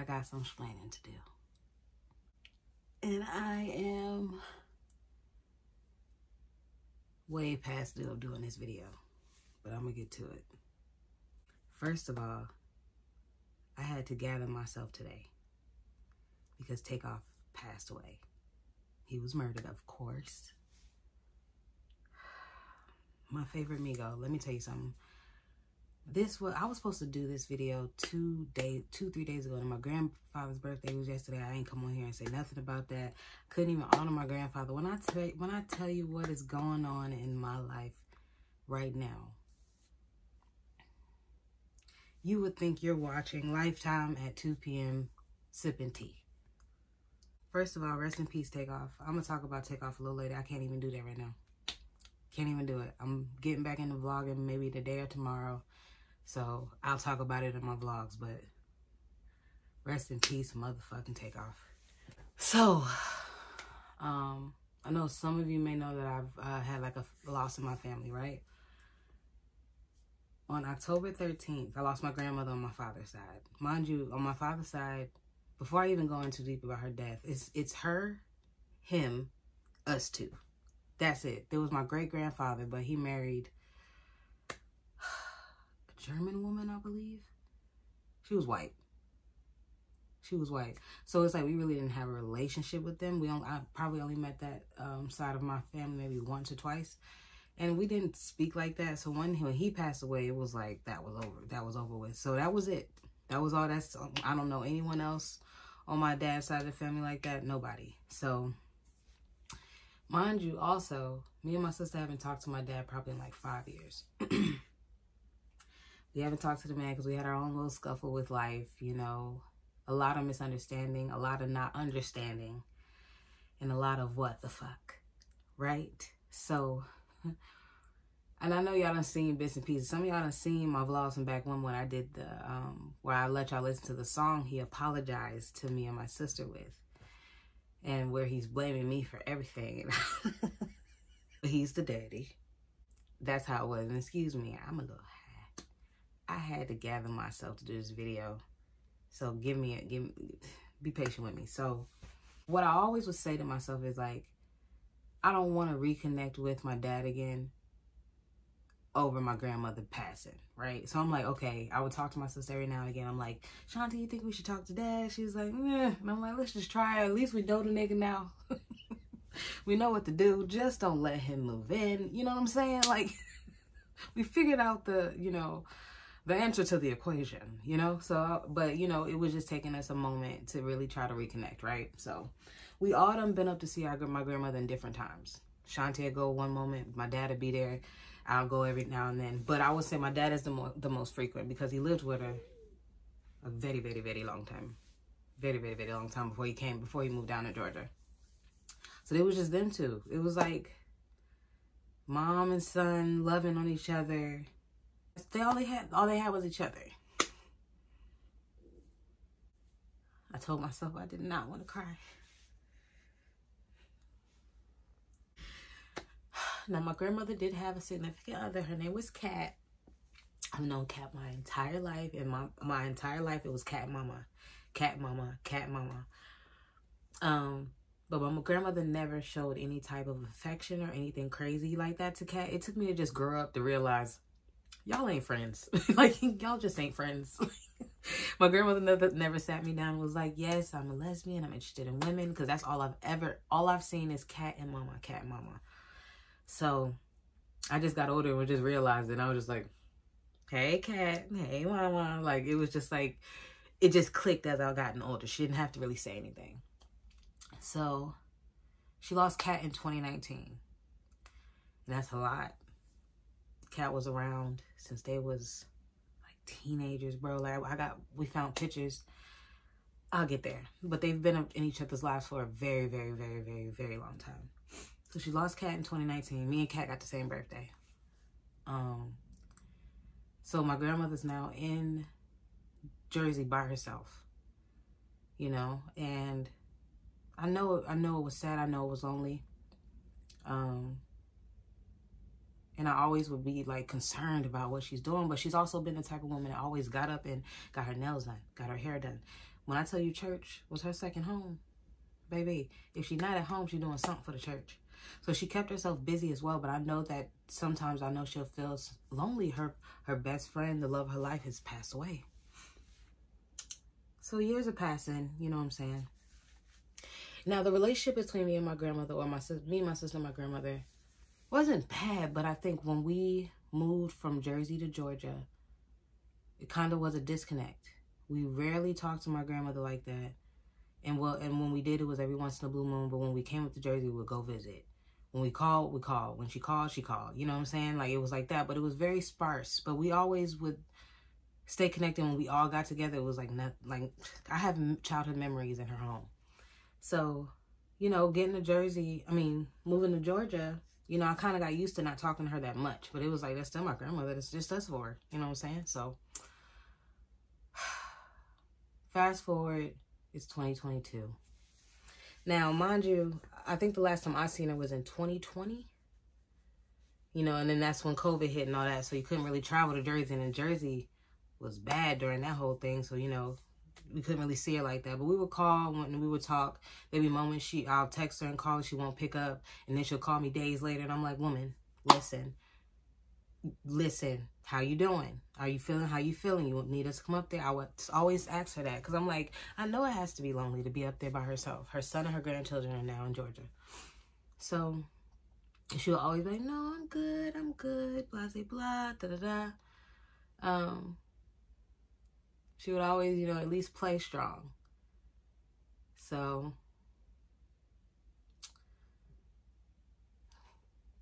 I got some explaining to do. And I am way past due of doing this video, but I'm gonna get to it. First of all, I had to gather myself today because Takeoff passed away. He was murdered, of course. My favorite Migo. Let me tell you something. I was supposed to do this video two, 3 days ago, and my grandfather's birthday was yesterday. I ain't come on here and say nothing about that. Couldn't even honor my grandfather. When I tell you what is going on in my life right now, you would think you're watching Lifetime at 2 p.m. sipping tea. First of all, rest in peace, Takeoff. I'm gonna talk about Takeoff a little later. I can't even do that right now. Can't even do it. I'm getting back into vlogging maybe today or tomorrow. So I'll talk about it in my vlogs, but rest in peace, motherfucking Takeoff. So, I know some of you may know that I've had like a loss in my family, right? On October 13th, I lost my grandmother on my father's side. Mind you, on my father's side, before I even go into deep about her death, it's her, him, us two. That's it. There was my great-grandfather, but he married German woman, I believe. She was white. She was white. So it's like we really didn't have a relationship with them. I probably only met that side of my family maybe once or twice. And we didn't speak like that. So when he passed away, it was like that was over. That was over with. So that was it. That was all. I don't know anyone else on my dad's side of the family like that. Nobody. So mind you, also, me and my sister haven't talked to my dad probably in like 5 years. We haven't talked to the man because we had our own little scuffle with life, you know. A lot of misunderstanding, a lot of not understanding, and a lot of what the fuck, right? So, and I know y'all done seen bits and pieces. Some of y'all done seen my vlogs from back when I did the, where I let y'all listen to the song he apologized to me and my sister with, and where he's blaming me for everything. But he's the daddy. That's how it was. And excuse me, I'm a little high. I had to gather myself to do this video, so be patient with me. So what I always would say to myself is like, I don't want to reconnect with my dad again over my grandmother passing, right? So I'm like, okay, I would talk to my sister every now and again. I'm like, Shanti, you think we should talk to dad? She's like, nah. And I'm like, let's just try it. At least we know the nigga now. We know what to do. Just don't let him move in. You know what I'm saying? Like, we figured out the, you know, the answer to the equation, you know? So, but you know, it was just taking us a moment to really try to reconnect, right? So we all done been up to see my grandmother in different times. Shanti would go one moment, my dad would be there. I'll go every now and then. But I would say my dad is the most frequent because he lived with her a very, very, very long time. Very, very, very long time before he moved down to Georgia. So it was just them two. It was like mom and son loving on each other. All they had was each other. I told myself I did not want to cry. Now, my grandmother did have a significant other. Her name was Cat. I've known Cat my entire life. And my entire life, it was Cat Mama. Cat Mama. Cat Mama. But my grandmother never showed any type of affection or anything crazy like that to Cat. It took me to just grow up to realize, y'all ain't friends. Like, y'all just ain't friends. My grandmother never sat me down and was like, yes, I'm a lesbian, I'm interested in women, because that's all I've seen is Cat and Mama, Cat Mama. So I just got older and just realized, and I was just like, hey, Cat, hey, Mama. Like, it was just like, it just clicked as I gotten older. She didn't have to really say anything. So she lost Cat in 2019. And that's a lot. Cat was around since they was like teenagers, bro. Like we found pictures. I'll get there. But they've been in each other's lives for a very, very, very, very, very long time. So she lost Cat in 2019. Me and Cat got the same birthday. So my grandmother's now in Jersey by herself, you know, and I know it was sad. I know it was lonely. And I always would be like concerned about what she's doing, but she's also been the type of woman that always got up and got her nails done, got her hair done, When I tell you church was her second home, baby, if she's not at home, she's doing something for the church. So she kept herself busy as well, but I know that sometimes I know she'll feel lonely. Her best friend, the love of her life, has passed away. So years are passing, you know what I'm saying? Now, the relationship between me and my grandmother, or me and my sister and my grandmother, wasn't bad, but I think when we moved from Jersey to Georgia, it kind of was a disconnect. We rarely talked to my grandmother like that. And when we did, it was every once in a blue moon. But when we came up to Jersey, we would go visit. When we called, we called. When she called, she called. You know what I'm saying? Like, it was like that. But it was very sparse. But we always would stay connected. When we all got together, it was like, not, like, I have childhood memories in her home. So, you know, getting to Jersey, I mean, moving to Georgia, you know, I kind of got used to not talking to her that much. But it was like, that's still my grandmother. That's just us for her. You know what I'm saying? So, fast forward. It's 2022. Now, mind you, I think the last time I seen her was in 2020. You know, and then that's when COVID hit and all that. So you couldn't really travel to Jersey. And Jersey was bad during that whole thing. So, you know, we couldn't really see her like that. But we would call and we would talk. There'd be moments I'll text her and call and she won't pick up. And then she'll call me days later. And I'm like, woman, listen. Listen, how you doing? Are you feeling how you feeling? You need us to come up there? I would always ask her that because I'm like, I know it has to be lonely to be up there by herself. Her son and her grandchildren are now in Georgia. So she'll always be like, no, I'm good, blah, blah, blah, da, da, da. She would always, you know, at least play strong. So,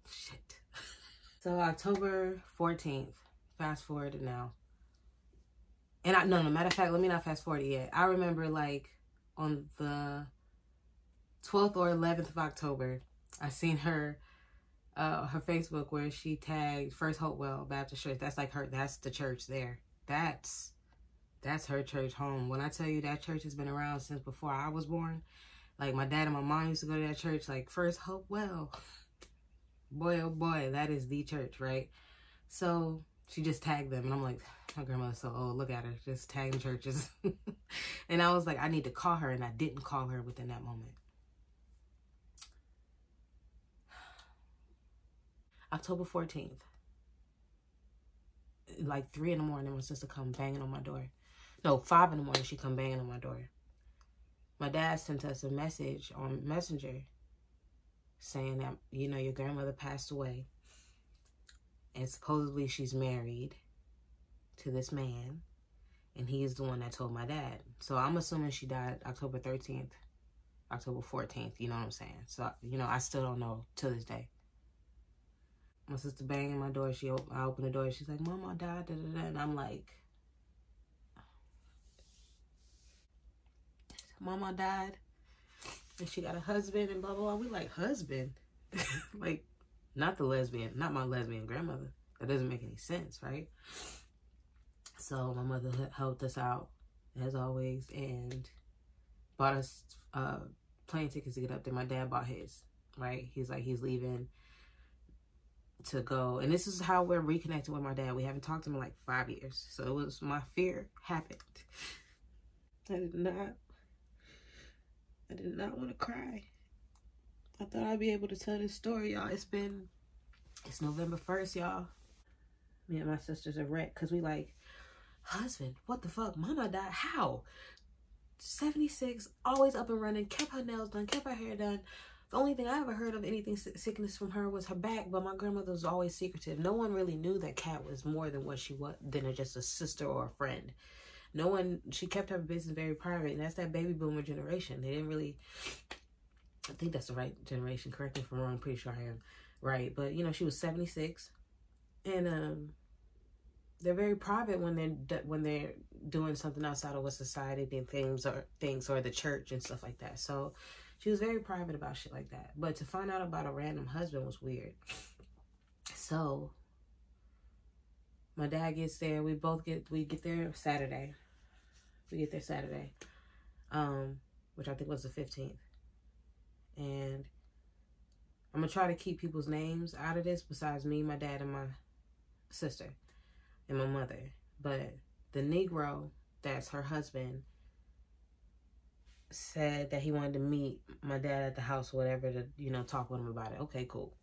shit. So October 14th, fast forward to now. And matter of fact, let me not fast forward it yet. I remember like on the 12th or 11th of October, I seen her Facebook where she tagged First Hopewell Baptist Church. That's like that's the church there. That's her church home. When I tell you that church has been around since before I was born, like my dad and my mom used to go to that church, like First Hopewell. Boy, oh boy, that is the church, right? So she just tagged them. And I'm like, my grandmother's so old. Look at her. Just tagging churches. And I was like, I need to call her. And I didn't call her within that moment. October 14th. Like 3 in the morning, my sister come banging on my door. No, 5 in the morning, she come banging on my door. My dad sent us a message on Messenger saying that, you know, your grandmother passed away and supposedly she's married to this man and he is the one that told my dad. So I'm assuming she died October 13th, October 14th, you know what I'm saying? So, you know, I still don't know to this day. My sister banging my door. I open the door. She's like, Mama died, da, da, da. And I'm like, Mama died. And she got a husband and blah, blah, blah. We like, husband? Like, not the lesbian. Not my lesbian grandmother. That doesn't make any sense, right? So my mother helped us out, as always, and bought us plane tickets to get up there. My dad bought his, right? He's like, he's leaving to go. And this is how we're reconnecting with my dad. We haven't talked to him in like 5 years. So it was my fear happened. I did not want to cry. I thought I'd be able to tell this story, y'all. It's November 1st, y'all. Me and my sisters are wrecked because we like, husband, what the fuck? Mama died. How? 76, always up and running, kept her nails done, kept her hair done. The only thing I ever heard of anything sickness from her was her back, but my grandmother was always secretive. No one really knew that Cat was more than what she was, than just a sister or a friend. No one, she kept her business very private, and that's that baby boomer generation. They didn't really, I think that's the right generation, correct me if I'm wrong, I'm pretty sure I am right, but you know, she was 76, and they're very private when they're doing something outside of what society thinks or the church and stuff like that. So she was very private about shit like that, but to find out about a random husband was weird. So my dad gets there. We get there Saturday. We get there Saturday, which I think was the 15th. And I'm going to try to keep people's names out of this besides me, my dad, and my sister, and my mother. But the Negro, that's her husband, said that he wanted to meet my dad at the house or whatever to, you know, talk with him about it. Okay, cool.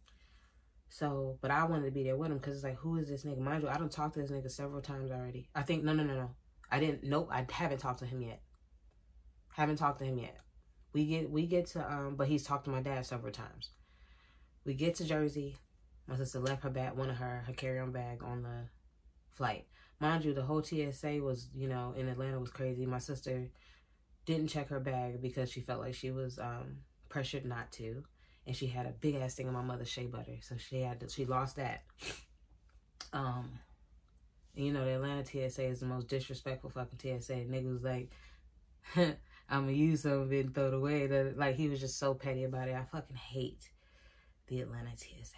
So, but I wanted to be there with him because it's like, who is this nigga? Mind you, I done talked to this nigga several times already. I think, no. I haven't talked to him yet. We get to, but he's talked to my dad several times. We get to Jersey. My sister left her bag, her carry-on bag on the flight. Mind you, the whole TSA was, you know, in Atlanta was crazy. My sister didn't check her bag because she felt like she was pressured not to. And she had a big-ass thing of my mother's shea butter. So she lost that. You know, the Atlanta TSA is the most disrespectful fucking TSA. Nigga was like, I'm going to use some of it and throw it away. Like, he was just so petty about it. I fucking hate the Atlanta TSA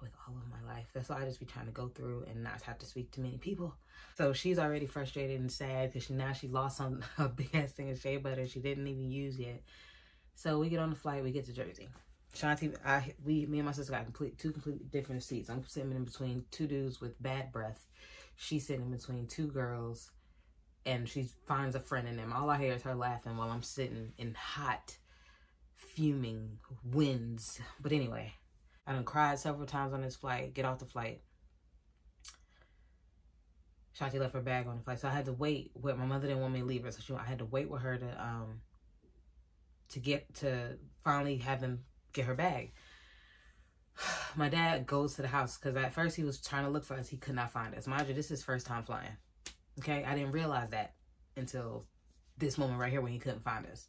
with all of my life. That's why I just be trying to go through and not have to speak to many people. So she's already frustrated and sad because now she lost a big-ass thing of shea butter she didn't even use yet. So we get on the flight. We get to Jersey. Shanti, me and my sister got two completely different seats. I'm sitting in between two dudes with bad breath. She's sitting in between two girls, and she finds a friend in them. All I hear is her laughing while I'm sitting in hot, fuming winds. But anyway, I done cried several times on this flight. Get off the flight. Shanti left her bag on the flight, so I had to wait. My mother didn't want me to leave her, so I had to wait with her to finally have them get her bag. My dad goes to the house because at first he was trying to look for us. He could not find us. Mind you, this is his first time flying. Okay, I didn't realize that until this moment right here when he couldn't find us.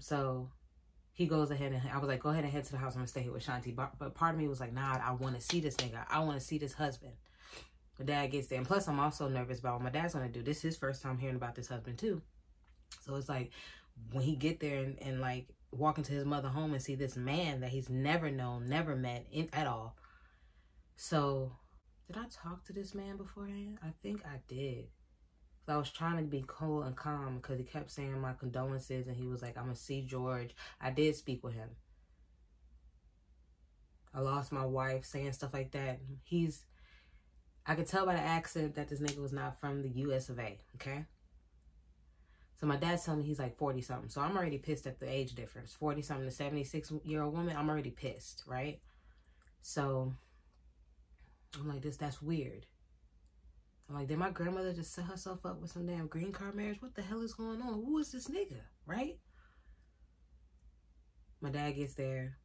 So he goes ahead and I was like, go ahead and head to the house. I'm gonna stay here with Shanti. But part of me was like, nah, I want to see this nigga. I want to see this husband. My dad gets there, and plus I'm also nervous about what my dad's gonna do. This is his first time hearing about this husband too. So it's like when he get there and like walking to his mother home and see this man that he's never known, never met at all. So, did I talk to this man beforehand? I think I did. So I was trying to be cool and calm because he kept saying my condolences and he was like, I'm going to see George. I did speak with him. I lost my wife, saying stuff like that. I could tell by the accent that this nigga was not from the US of A, okay? So my dad's telling me he's like 40-something. So I'm already pissed at the age difference. 40-something to 76-year-old woman, I'm already pissed, right? So I'm like, that's weird. I'm like, did my grandmother just set herself up with some damn green card marriage? What the hell is going on? Who is this nigga, right? My dad gets there,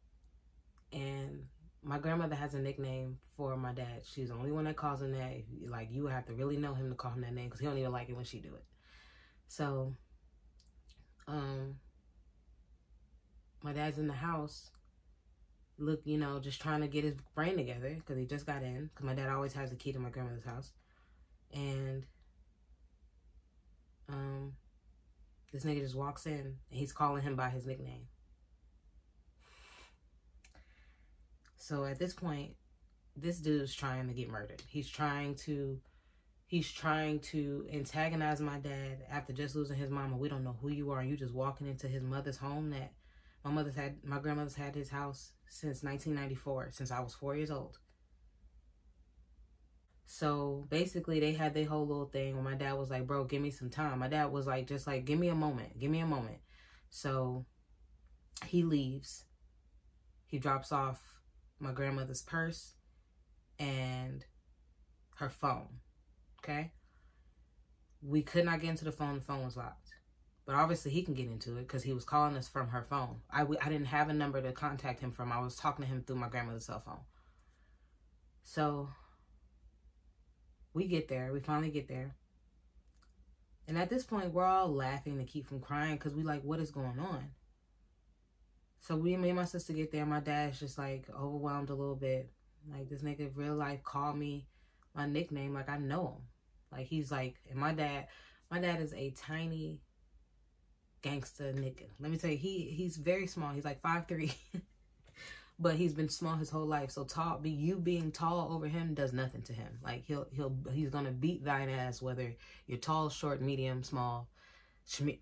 and my grandmother has a nickname for my dad. She's the only one that calls him that. Like, you would have to really know him to call him that name because he don't even like it when she do it. So, my dad's in the house, you know, just trying to get his brain together because he just got in. Because my dad always has the key to my grandmother's house. And, this nigga just walks in and he's calling him by his nickname. So at this point, this dude's trying to get murdered. He's trying to antagonize my dad after just losing his mama. We don't know who you are. And you just walking into his mother's home that my grandmother's had his house since 1994, since I was 4 years old. So basically they had their whole little thing where my dad was like, bro, give me some time. My dad was like, just like, give me a moment. Give me a moment. So he leaves. He drops off my grandmother's purse and her phone. Okay, we could not get into the phone. The phone was locked, but obviously he can get into it because he was calling us from her phone. I didn't have a number to contact him from. I was talking to him through my grandmother's cell phone. So we get there. We finally get there. And at this point, we're all laughing to keep from crying because we like, what is going on? So me and my sister get there. My dad's just like overwhelmed a little bit. Like, this nigga real life called me my nickname. Like, I know him. Like, he's like, and my dad is a tiny gangster nigga. Let me tell you, he's very small. He's like 5'3", but he's been small his whole life. So tall, you being tall over him does nothing to him. Like, he's gonna beat thine ass whether you're tall, short, medium, small.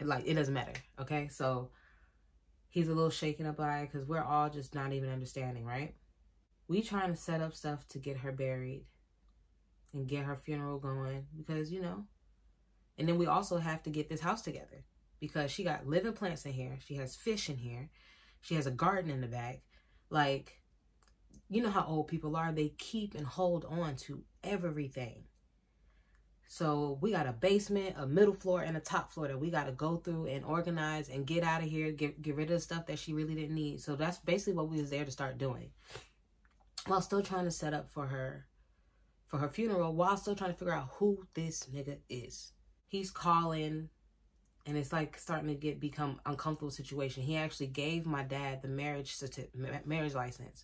Like, it doesn't matter. Okay, so he's a little shaken up by it because we're all just not even understanding, right? We trying to set up stuff to get her buried and get her funeral going because, you know, and then we also have to get this house together because she got living plants in here. She has fish in here. She has a garden in the back. Like, you know how old people are. They keep and hold on to everything. So we got a basement, a middle floor, and a top floor that we got to go through and organize and get out of here, get rid of the stuff that she really didn't need. So that's basically what we was there to start doing, while still trying to set up for her funeral, while still trying to figure out who this nigga is. He's calling, and it's like starting to become uncomfortable situation. He actually gave my dad the marriage license.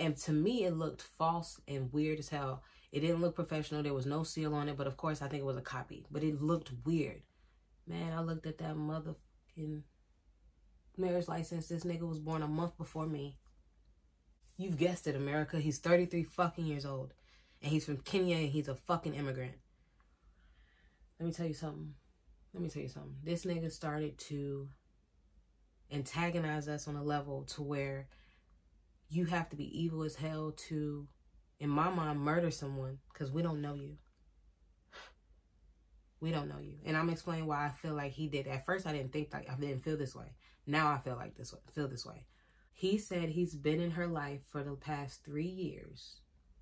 And to me, it looked false and weird as hell. It didn't look professional. There was no seal on it. But, of course, I think it was a copy. But it looked weird. Man, I looked at that motherfucking marriage license. This nigga was born a month before me. You've guessed it, America. He's 33 fucking years old. And he's from Kenya, and he's a fucking immigrant. Let me tell you something. This nigga started to antagonize us on a level to where you have to be evil as hell to... in my mind, murder someone, because we don't know you. We don't know you. And I'm explaining why I feel like he did. At first, I didn't feel this way. Now I feel like this way. He said he's been in her life for the past 3 years.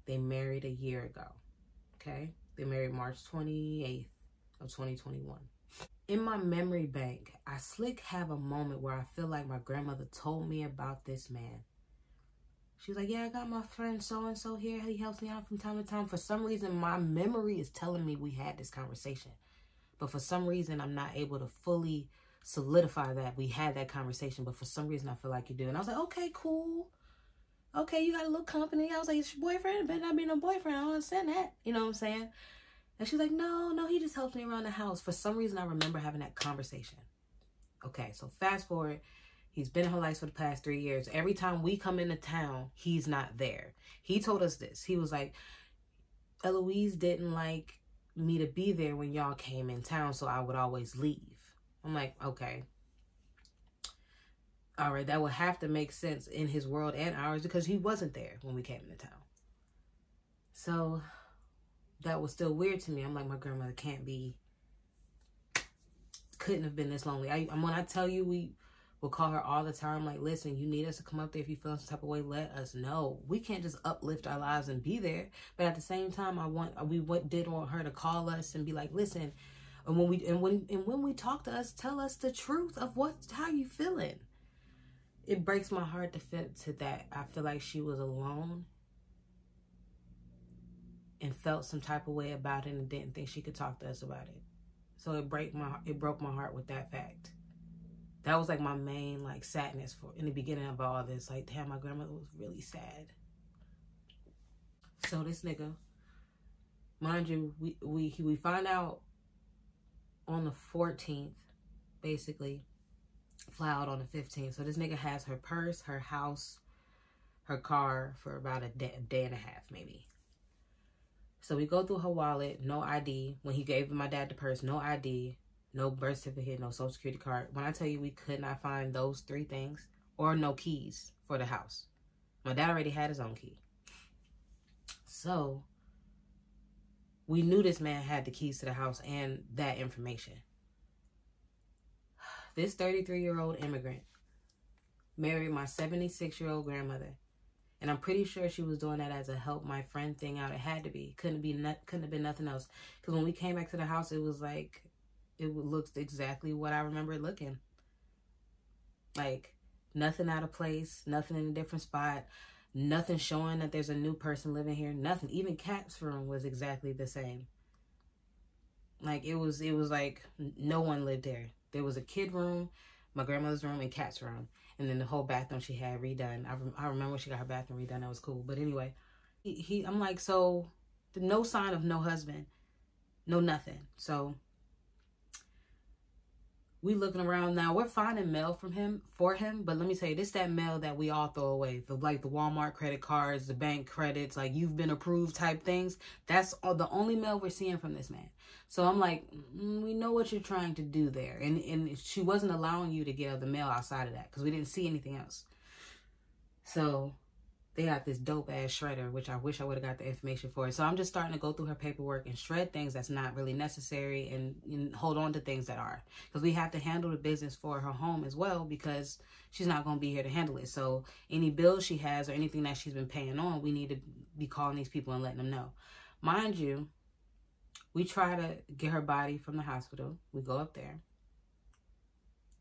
They married a year ago. Okay? They married March 28th of 2021. In my memory bank, I slick have a moment where I feel like my grandmother told me about this man. She's like, yeah, I got my friend so-and-so here. He helps me out from time to time. For some reason, my memory is telling me we had this conversation. But for some reason, I'm not able to fully solidify that we had that conversation. But for some reason, I feel like you do. And I was like, okay, cool. Okay, you got a little company. I was like, it's your boyfriend? It better not be no boyfriend. I don't understand that. You know what I'm saying? And she's like, no, he just helps me around the house. For some reason, I remember having that conversation. Okay, so fast forward. He's been in her life for the past 3 years. Every time we come into town, he's not there. He told us this. He was like, Eloise didn't like me to be there when y'all came in town, so I would always leave. I'm like, okay. All right, that would have to make sense in his world and ours because he wasn't there when we came into town. So that was still weird to me. I'm like, my grandmother couldn't have been this lonely. When I tell you we'll call her all the time, like, listen, you need us to come up there. If you feel some type of way, let us know. We can't just uplift our lives and be there. But at the same time, we did want her to call us and be like, listen, and when we talk to us, tell us the truth of how you feeling. It breaks my heart to fit to that. I feel like she was alone and felt some type of way about it and didn't think she could talk to us about it. So it broke my heart with that fact. That was, like, my main, like, sadness in the beginning of all this. Like, damn, my grandmother was really sad. So this nigga, mind you, we find out on the 14th, basically, fly out on the 15th. So this nigga has her purse, her house, her car for about a day and a half, maybe. So we go through her wallet, no ID. When he gave my dad the purse, no ID. No birth certificate, no social security card. When I tell you we could not find those three things, or no keys for the house. My dad already had his own key. So we knew this man had the keys to the house and that information. This 33-year-old immigrant married my 76-year-old grandmother. And I'm pretty sure she was doing that as a help my friend thing out. It had to be. Couldn't have been nothing else. Because when we came back to the house, it was like... it looked exactly what I remember it looking. Like, nothing out of place, nothing in a different spot, nothing showing that there's a new person living here, nothing. Even Cat's room was exactly the same. Like, it was like no one lived there. There was a kid room, my grandmother's room, and Cat's room. And then the whole bathroom she had redone. I remember when she got her bathroom redone. That was cool. But anyway, I'm like, so, no sign of no husband, no nothing. So... we looking around now. We're finding mail for him, but let me tell you, this that mail that we all throw away. Like the Walmart credit cards, the bank credits, like you've been approved type things. That's all, the only mail we're seeing from this man. So I'm like, we know what you're trying to do there. And she wasn't allowing you to get the mail outside of that because we didn't see anything else. So They had this dope-ass shredder, which I wish I would have got the information for. So I'm just starting to go through her paperwork and shred things that's not really necessary and hold on to things that are. Because we have to handle the business for her home as well, because she's not going to be here to handle it. So any bills she has or anything that she's been paying on, we need to be calling these people and letting them know. Mind you, we try to get her body from the hospital. We go up there.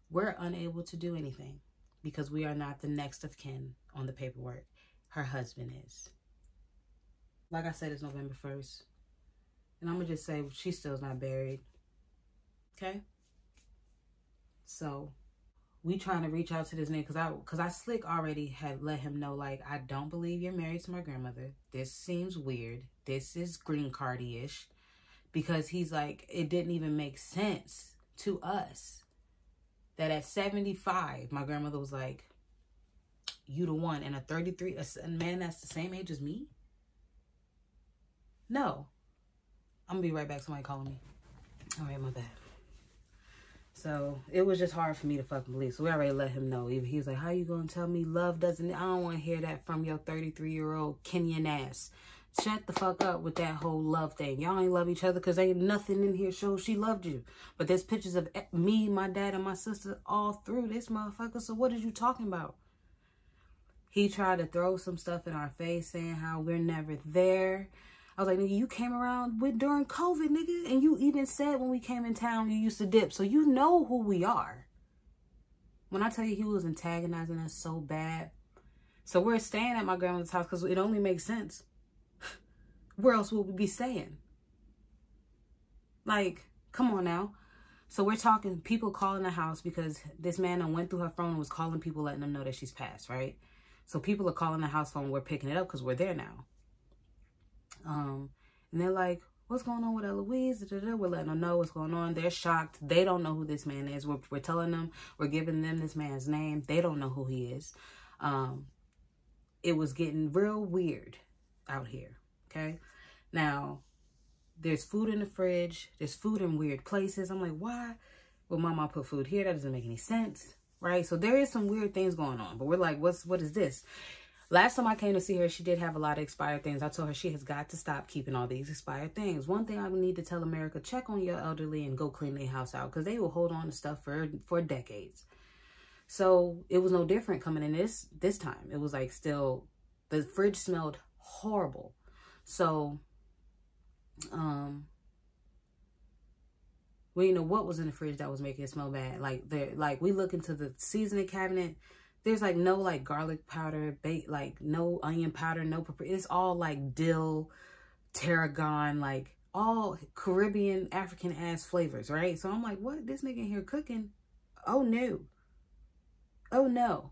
We're unable to do anything because we are not the next of kin on the paperwork. Her husband is. Like I said, it's November 1st. And I'm going to just say she still's not buried. Okay? So, we trying to reach out to this nigga. Because I slick already had let him know, like, I don't believe you're married to my grandmother. This seems weird. This is green card-ish. Because he's like, it didn't even make sense to us that at 75, my grandmother was like, you the one, and a 33, a man that's the same age as me? No. I'm going to be right back. Somebody calling me. All right, my bad. So it was just hard for me to fucking believe. So we already let him know. He was like, how you going to tell me love doesn't, I don't want to hear that from your 33-year-old Kenyan ass. Shut the fuck up with that whole love thing. Y'all ain't love each other because ain't nothing in here shows she loved you. But there's pictures of me, my dad, and my sister all through this motherfucker. So what are you talking about? He tried to throw some stuff in our face saying how we're never there. I was like, nigga, you came around with during COVID, nigga. And you even said when we came in town, you used to dip. So you know who we are. When I tell you he was antagonizing us so bad. So we're staying at my grandmother's house because it only makes sense. Where else would we be staying? Like, come on now. So we're talking people calling the house because this man done went through her phone and was calling people, letting them know that she's passed, right? So people are calling the house phone. We're picking it up because we're there now. And they're like, what's going on with Eloise? We're letting them know what's going on. They're shocked. They don't know who this man is. We're telling them. We're giving them this man's name. They don't know who he is. It was getting real weird out here, okay? Now, there's food in the fridge. There's food in weird places. I'm like, why will Mama put food here? That doesn't make any sense. Right? So there is some weird things going on, but we're like, what is this? Last time I came to see her, she did have a lot of expired things. I told her she has got to stop keeping all these expired things. One thing I would need to tell America, check on your elderly and go clean their house out because they will hold on to stuff for decades. So it was no different coming in this time. It was like still, the fridge smelled horrible. So, we didn't know what was in the fridge that was making it smell bad. Like we look into the seasoning cabinet. There's like no like garlic powder, like no onion powder, no pepper. It's all like dill, tarragon, like all Caribbean, African ass flavors, right? So I'm like, what? This nigga in here cooking? Oh no. Oh no.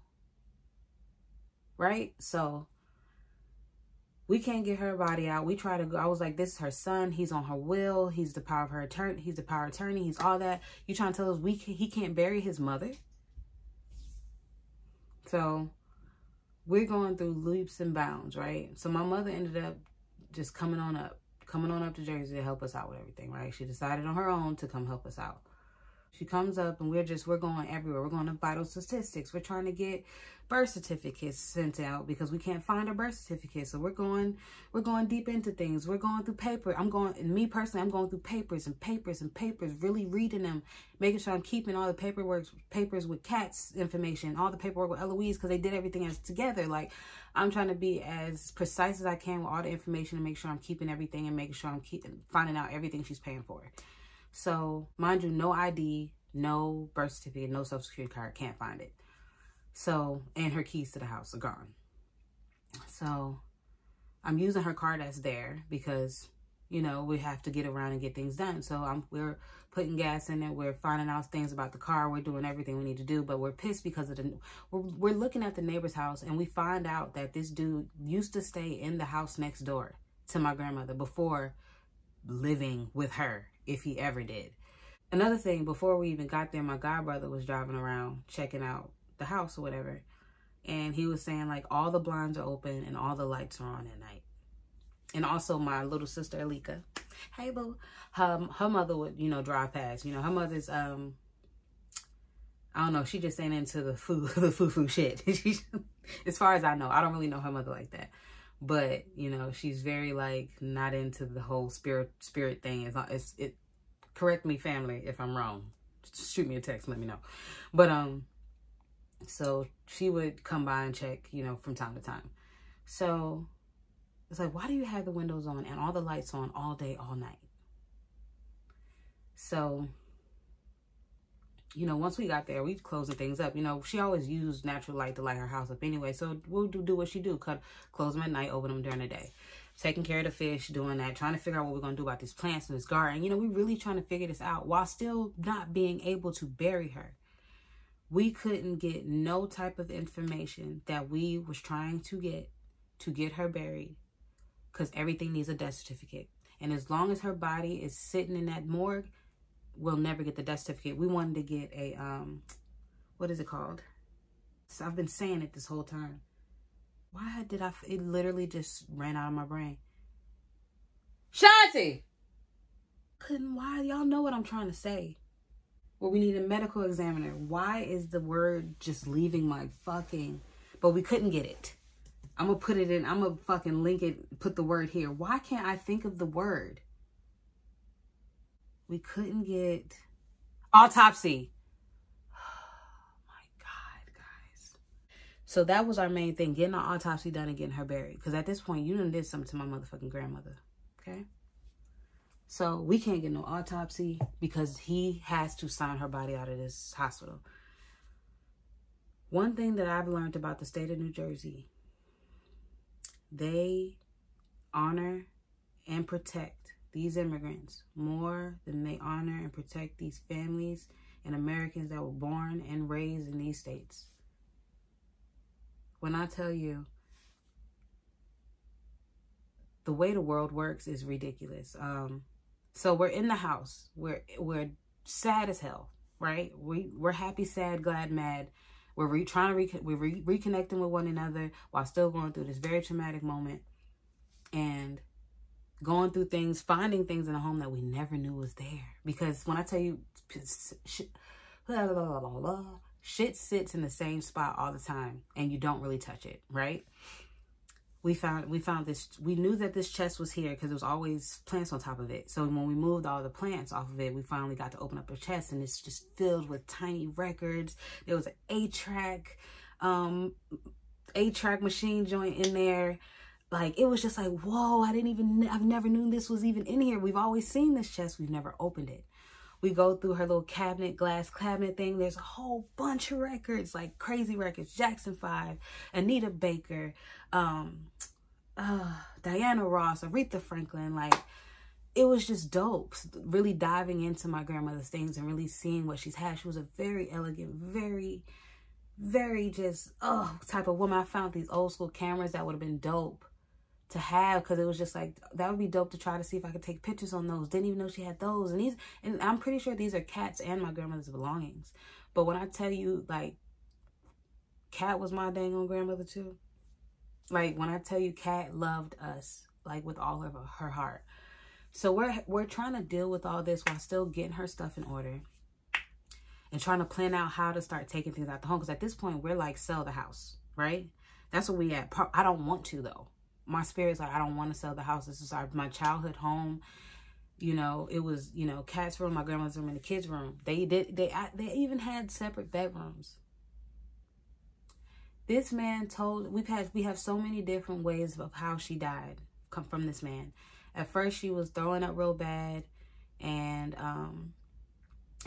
Right? So we can't get her body out. We try to go. I was like, this is her son. He's on her will. He's the power of her attorney. He's the power of attorney. He's all that. You trying to tell us he can't bury his mother? So we're going through leaps and bounds, right? So my mother ended up just coming on up to Jersey to help us out with everything, right? She decided on her own to come help us out. She comes up and we're going everywhere. We're going to vital statistics. We're trying to get birth certificates sent out because we can't find a birth certificate. So we're going deep into things. We're going through paper. Me personally, I'm going through papers and papers and papers, really reading them, making sure I'm keeping all the papers with Cat's information, all the paperwork with Eloise because they did everything as together. Like I'm trying to be as precise as I can with all the information and make sure I'm keeping everything and making sure I'm finding out everything she's paying for. So, mind you, no ID, no birth certificate, no social security card, can't find it. So, and her keys to the house are gone. So, I'm using her car that's there because, you know, we have to get around and get things done. So, we're putting gas in it. We're finding out things about the car. We're doing everything we need to do, but we're pissed because of we're looking at the neighbor's house and we find out that this dude used to stay in the house next door to my grandmother before living with her. If he ever did. Another thing, before we even got there, my godbrother was driving around checking out the house or whatever. And he was saying like all the blinds are open and all the lights are on at night. And also my little sister, Alika, hey boo, her mother would, you know, drive past. You know, her mother's I don't know. She just ain't into the foo-foo shit. As far as I know, I don't really know her mother like that. But, you know, she's very, like, not into the whole spirit thing. It's correct me, family, if I'm wrong. Just shoot me a text and let me know. But, so she would come by and check, you know, from time to time. So it's like, why do you have the windows on and all the lights on all day, all night? So, you know, once we got there, we closing things up. You know, she always used natural light to light her house up anyway. So we'll do what she do. Close them at night, open them during the day. Taking care of the fish, doing that. Trying to figure out what we're going to do about these plants and this garden. You know, we really trying to figure this out while still not being able to bury her. We couldn't get no type of information that we was trying to get her buried, because everything needs a death certificate. And as long as her body is sitting in that morgue, we'll never get the death certificate. We wanted to get a, what is it called? So I've been saying it this whole time. Why did I, it literally just ran out of my brain. Shanti! Why, y'all know what I'm trying to say. Well, we need a medical examiner. Why is the word just leaving my fucking... But we couldn't get it. I'm going to put it in. I'm going to fucking link it. Put the word here. Why can't I think of the word? We couldn't get... Autopsy. Oh, my God, guys. So that was our main thing. Getting an autopsy done and getting her buried. Because at this point, you done did something to my motherfucking grandmother. Okay? So we can't get no autopsy because he has to sign her body out of this hospital. One thing that I've learned about the state of New Jersey, they honor and protect these immigrants more than they honor and protect these families and Americans that were born and raised in these states. When I tell you, the way the world works is ridiculous. So we're in the house. We're sad as hell, right? We're happy, sad, glad, mad. We're reconnecting with one another while still going through this very traumatic moment and going through things, finding things in a home that we never knew was there. Because when I tell you, shit sits in the same spot all the time and you don't really touch it, right? We found this, we knew that this chest was here because there was always plants on top of it. So when we moved all the plants off of it, we finally got to open up the chest and it's just filled with tiny records. There was an 8-track machine joint in there. Like, it was just like, whoa, I've never knew this was even in here. We've always seen this chest. We've never opened it. We go through her little cabinet, glass cabinet thing. There's a whole bunch of records, like crazy records. Jackson 5, Anita Baker, Diana Ross, Aretha Franklin. Like, it was just dope. Really diving into my grandmother's things and really seeing what she's had. She was a very elegant, very, very just, type of woman. I found these old school cameras that would have been dope to have, because it was just like, that would be dope to try to see if I could take pictures on those. Didn't even know she had those. And these, and I'm pretty sure these are Cat's and my grandmother's belongings. But when I tell you, like, Cat was my dang old grandmother too. Like, when I tell you, Cat loved us, like, with all of her heart. So we're trying to deal with all this while still getting her stuff in order and trying to plan out how to start taking things out the home. Because at this point, we're like, sell the house, right? That's where we at. I don't want to, though. My spirit's like, I don't want to sell the house. This is my childhood home. You know, it was, you know, Cat's room, my grandma's room, and the kids' room. They even had separate bedrooms. This man told, we have so many different ways of how she died, come from this man. At first, she was throwing up real bad, and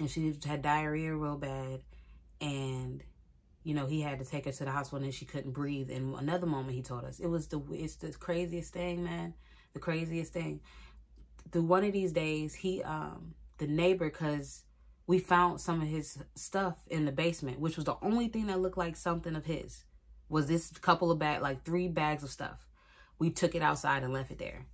she had diarrhea real bad, and you know, he had to take her to the hospital and she couldn't breathe. In another moment, he told us. It's the craziest thing, man. The craziest thing. Through one of these days, he, the neighbor, because we found some of his stuff in the basement, which was the only thing that looked like something of his, was this couple of bags, like 3 bags of stuff. We took it outside and left it there.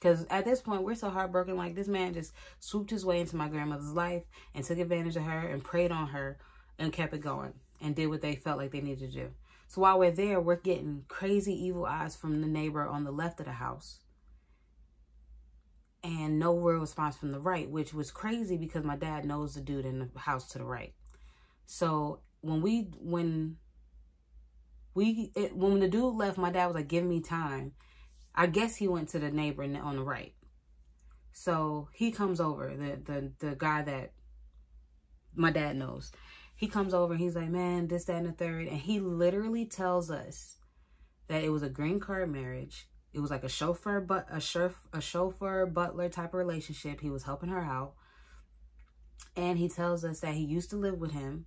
Because at this point, we're so heartbroken. Like, this man just swooped his way into my grandmother's life and took advantage of her and preyed on her and kept it going. And did what they felt like they needed to do. So while we're there, we're getting crazy evil eyes from the neighbor on the left of the house. And no real response from the right, which was crazy because my dad knows the dude in the house to the right. So when the dude left, my dad was like, give me time. I guess he went to the neighbor on the right. So he comes over, the guy that my dad knows. He comes over and he's like, man, this, that, and the third. And he literally tells us that it was a green card marriage. It was like a chauffeur butler type of relationship. He was helping her out. And he tells us that he used to live with him.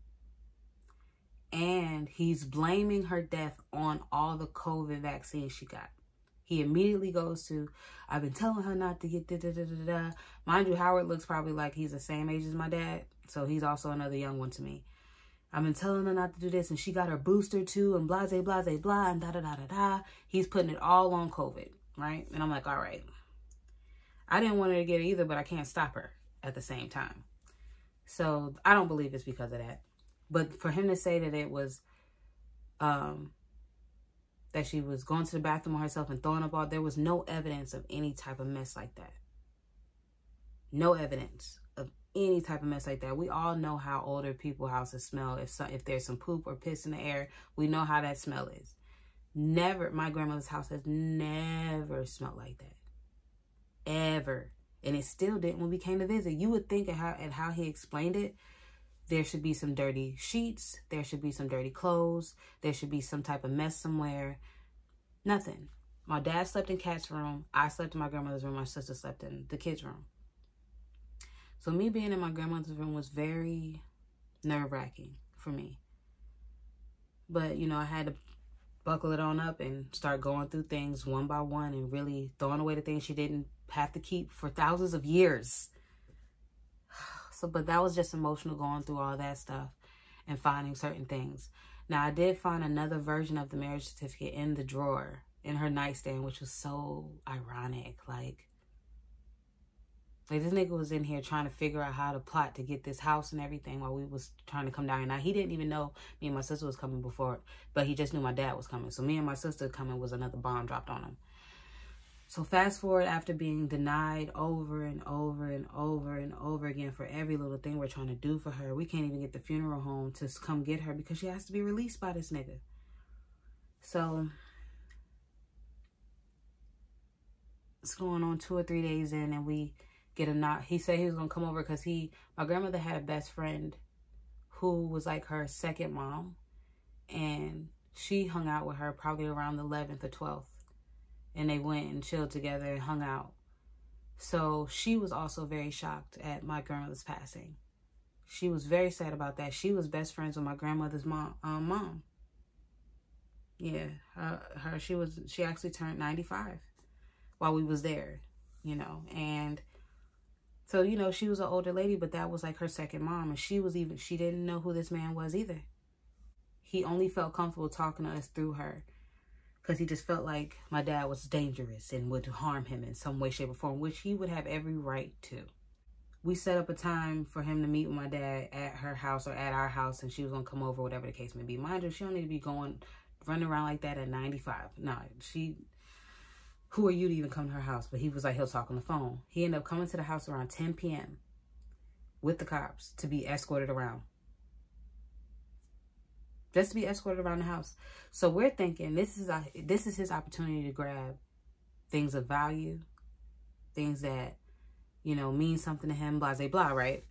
And he's blaming her death on all the COVID vaccines she got. He immediately goes to, I've been telling her not to get da-da-da-da-da. Mind you, Howard looks probably like he's the same age as my dad. So he's also another young one to me. I've been telling her not to do this, and she got her booster too, and blase, blase, blah, and da-da-da-da-da. He's putting it all on COVID, right? And I'm like, all right. I didn't want her to get it either, but I can't stop her at the same time. So I don't believe it's because of that. But for him to say that it was, that she was going to the bathroom on herself and throwing up all, there was no evidence of any type of mess like that. No evidence of any type of mess like that. We all know how older people's houses smell. If there's some poop or piss in the air, we know how that smell is. Never, my grandmother's house has never smelled like that. Ever. And it still didn't when we came to visit. You would think at how he explained it, there should be some dirty sheets. There should be some dirty clothes. There should be some type of mess somewhere. Nothing. My dad slept in Cat's room. I slept in my grandmother's room. My sister slept in the kids' room. So me being in my grandmother's room was very nerve-wracking for me. But, you know, I had to buckle it on up and start going through things one by one and really throwing away the things she didn't have to keep for thousands of years. So, but that was just emotional, going through all that stuff and finding certain things. Now, I did find another version of the marriage certificate in the drawer in her nightstand, which was so ironic. Like this nigga was in here trying to figure out how to plot to get this house and everything while we was trying to come down here. Now, he didn't even know me and my sister was coming before, but he just knew my dad was coming. So me and my sister coming was another bomb dropped on him. So fast forward, after being denied over and over and over and over again for every little thing we're trying to do for her, we can't even get the funeral home to come get her because she has to be released by this nigga. So it's going on 2 or 3 days in, and we get a knock. He said he was going to come over because my grandmother had a best friend who was like her second mom, and she hung out with her probably around the 11th or 12th. And they went and chilled together and hung out. So she was also very shocked at my grandmother's passing. She was very sad about that. She was best friends with my grandmother's mom. Yeah, she actually turned 95 while we was there, you know. And so, you know, she was an older lady, but that was like her second mom. And she didn't know who this man was either. He only felt comfortable talking to us through her, because he just felt like my dad was dangerous and would harm him in some way, shape, or form, which he would have every right to. We set up a time for him to meet with my dad at her house or at our house, and she was going to come over, whatever the case may be. Mind you, she don't need to be running around like that at 95. No, who are you to even come to her house? But he was like, he'll talk on the phone. He ended up coming to the house around 10 p.m. with the cops to be escorted around. Just to be escorted around the house. So we're thinking this is his opportunity to grab things of value, things that, you know, mean something to him, blah, blah, blah, right?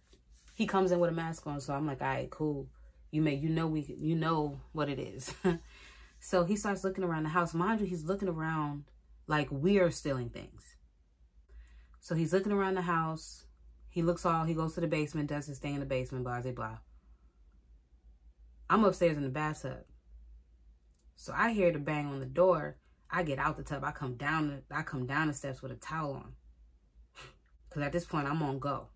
He comes in with a mask on, so I'm like, all right, cool. You know what it is. So he starts looking around the house. Mind you, he's looking around like we are stealing things. So he's looking around the house. He goes to the basement, does his thing in the basement, blah, blah, blah. I'm upstairs in the bathtub. So I hear the bang on the door. I get out the tub. I come down the steps with a towel on. Because at this point, I'm on go.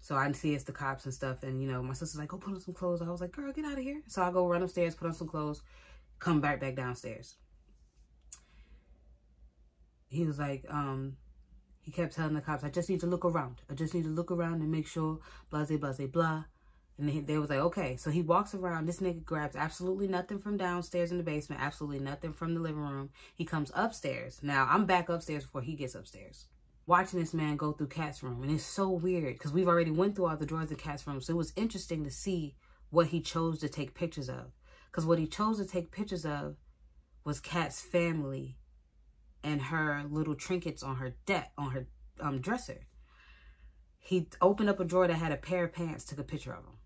So I see it's the cops and stuff. And, you know, my sister's like, go put on some clothes. I was like, girl, get out of here. So I go run upstairs, put on some clothes, come back downstairs. He was like, he kept telling the cops, I just need to look around. I just need to look around and make sure, blah, blah, blah, blah. And they was like, okay. So he walks around. This nigga grabs absolutely nothing from downstairs in the basement. Absolutely nothing from the living room. He comes upstairs. Now, I'm back upstairs before he gets upstairs. Watching this man go through Cat's room. And it's so weird because we've already went through all the drawers of Cat's room. So it was interesting to see what he chose to take pictures of. Because what he chose to take pictures of was Cat's family and her little trinkets on her dresser. He opened up a drawer that had a pair of pants, took a picture of them.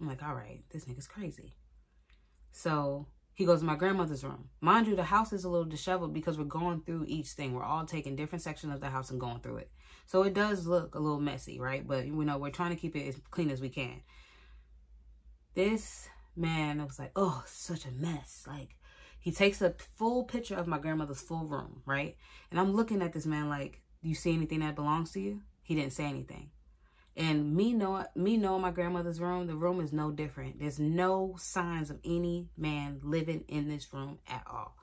I'm like, all right, this nigga's crazy. So he goes to my grandmother's room. Mind you, the house is a little disheveled because we're going through each thing. We're all taking different sections of the house and going through it. So it does look a little messy, right? But, you know, we're trying to keep it as clean as we can. This man, I was like, oh, such a mess. Like, he takes a full picture of my grandmother's full room, right? And I'm looking at this man like, do you see anything that belongs to you? He didn't say anything. And me knowing my grandmother's room, the room is no different. There's no signs of any man living in this room at all.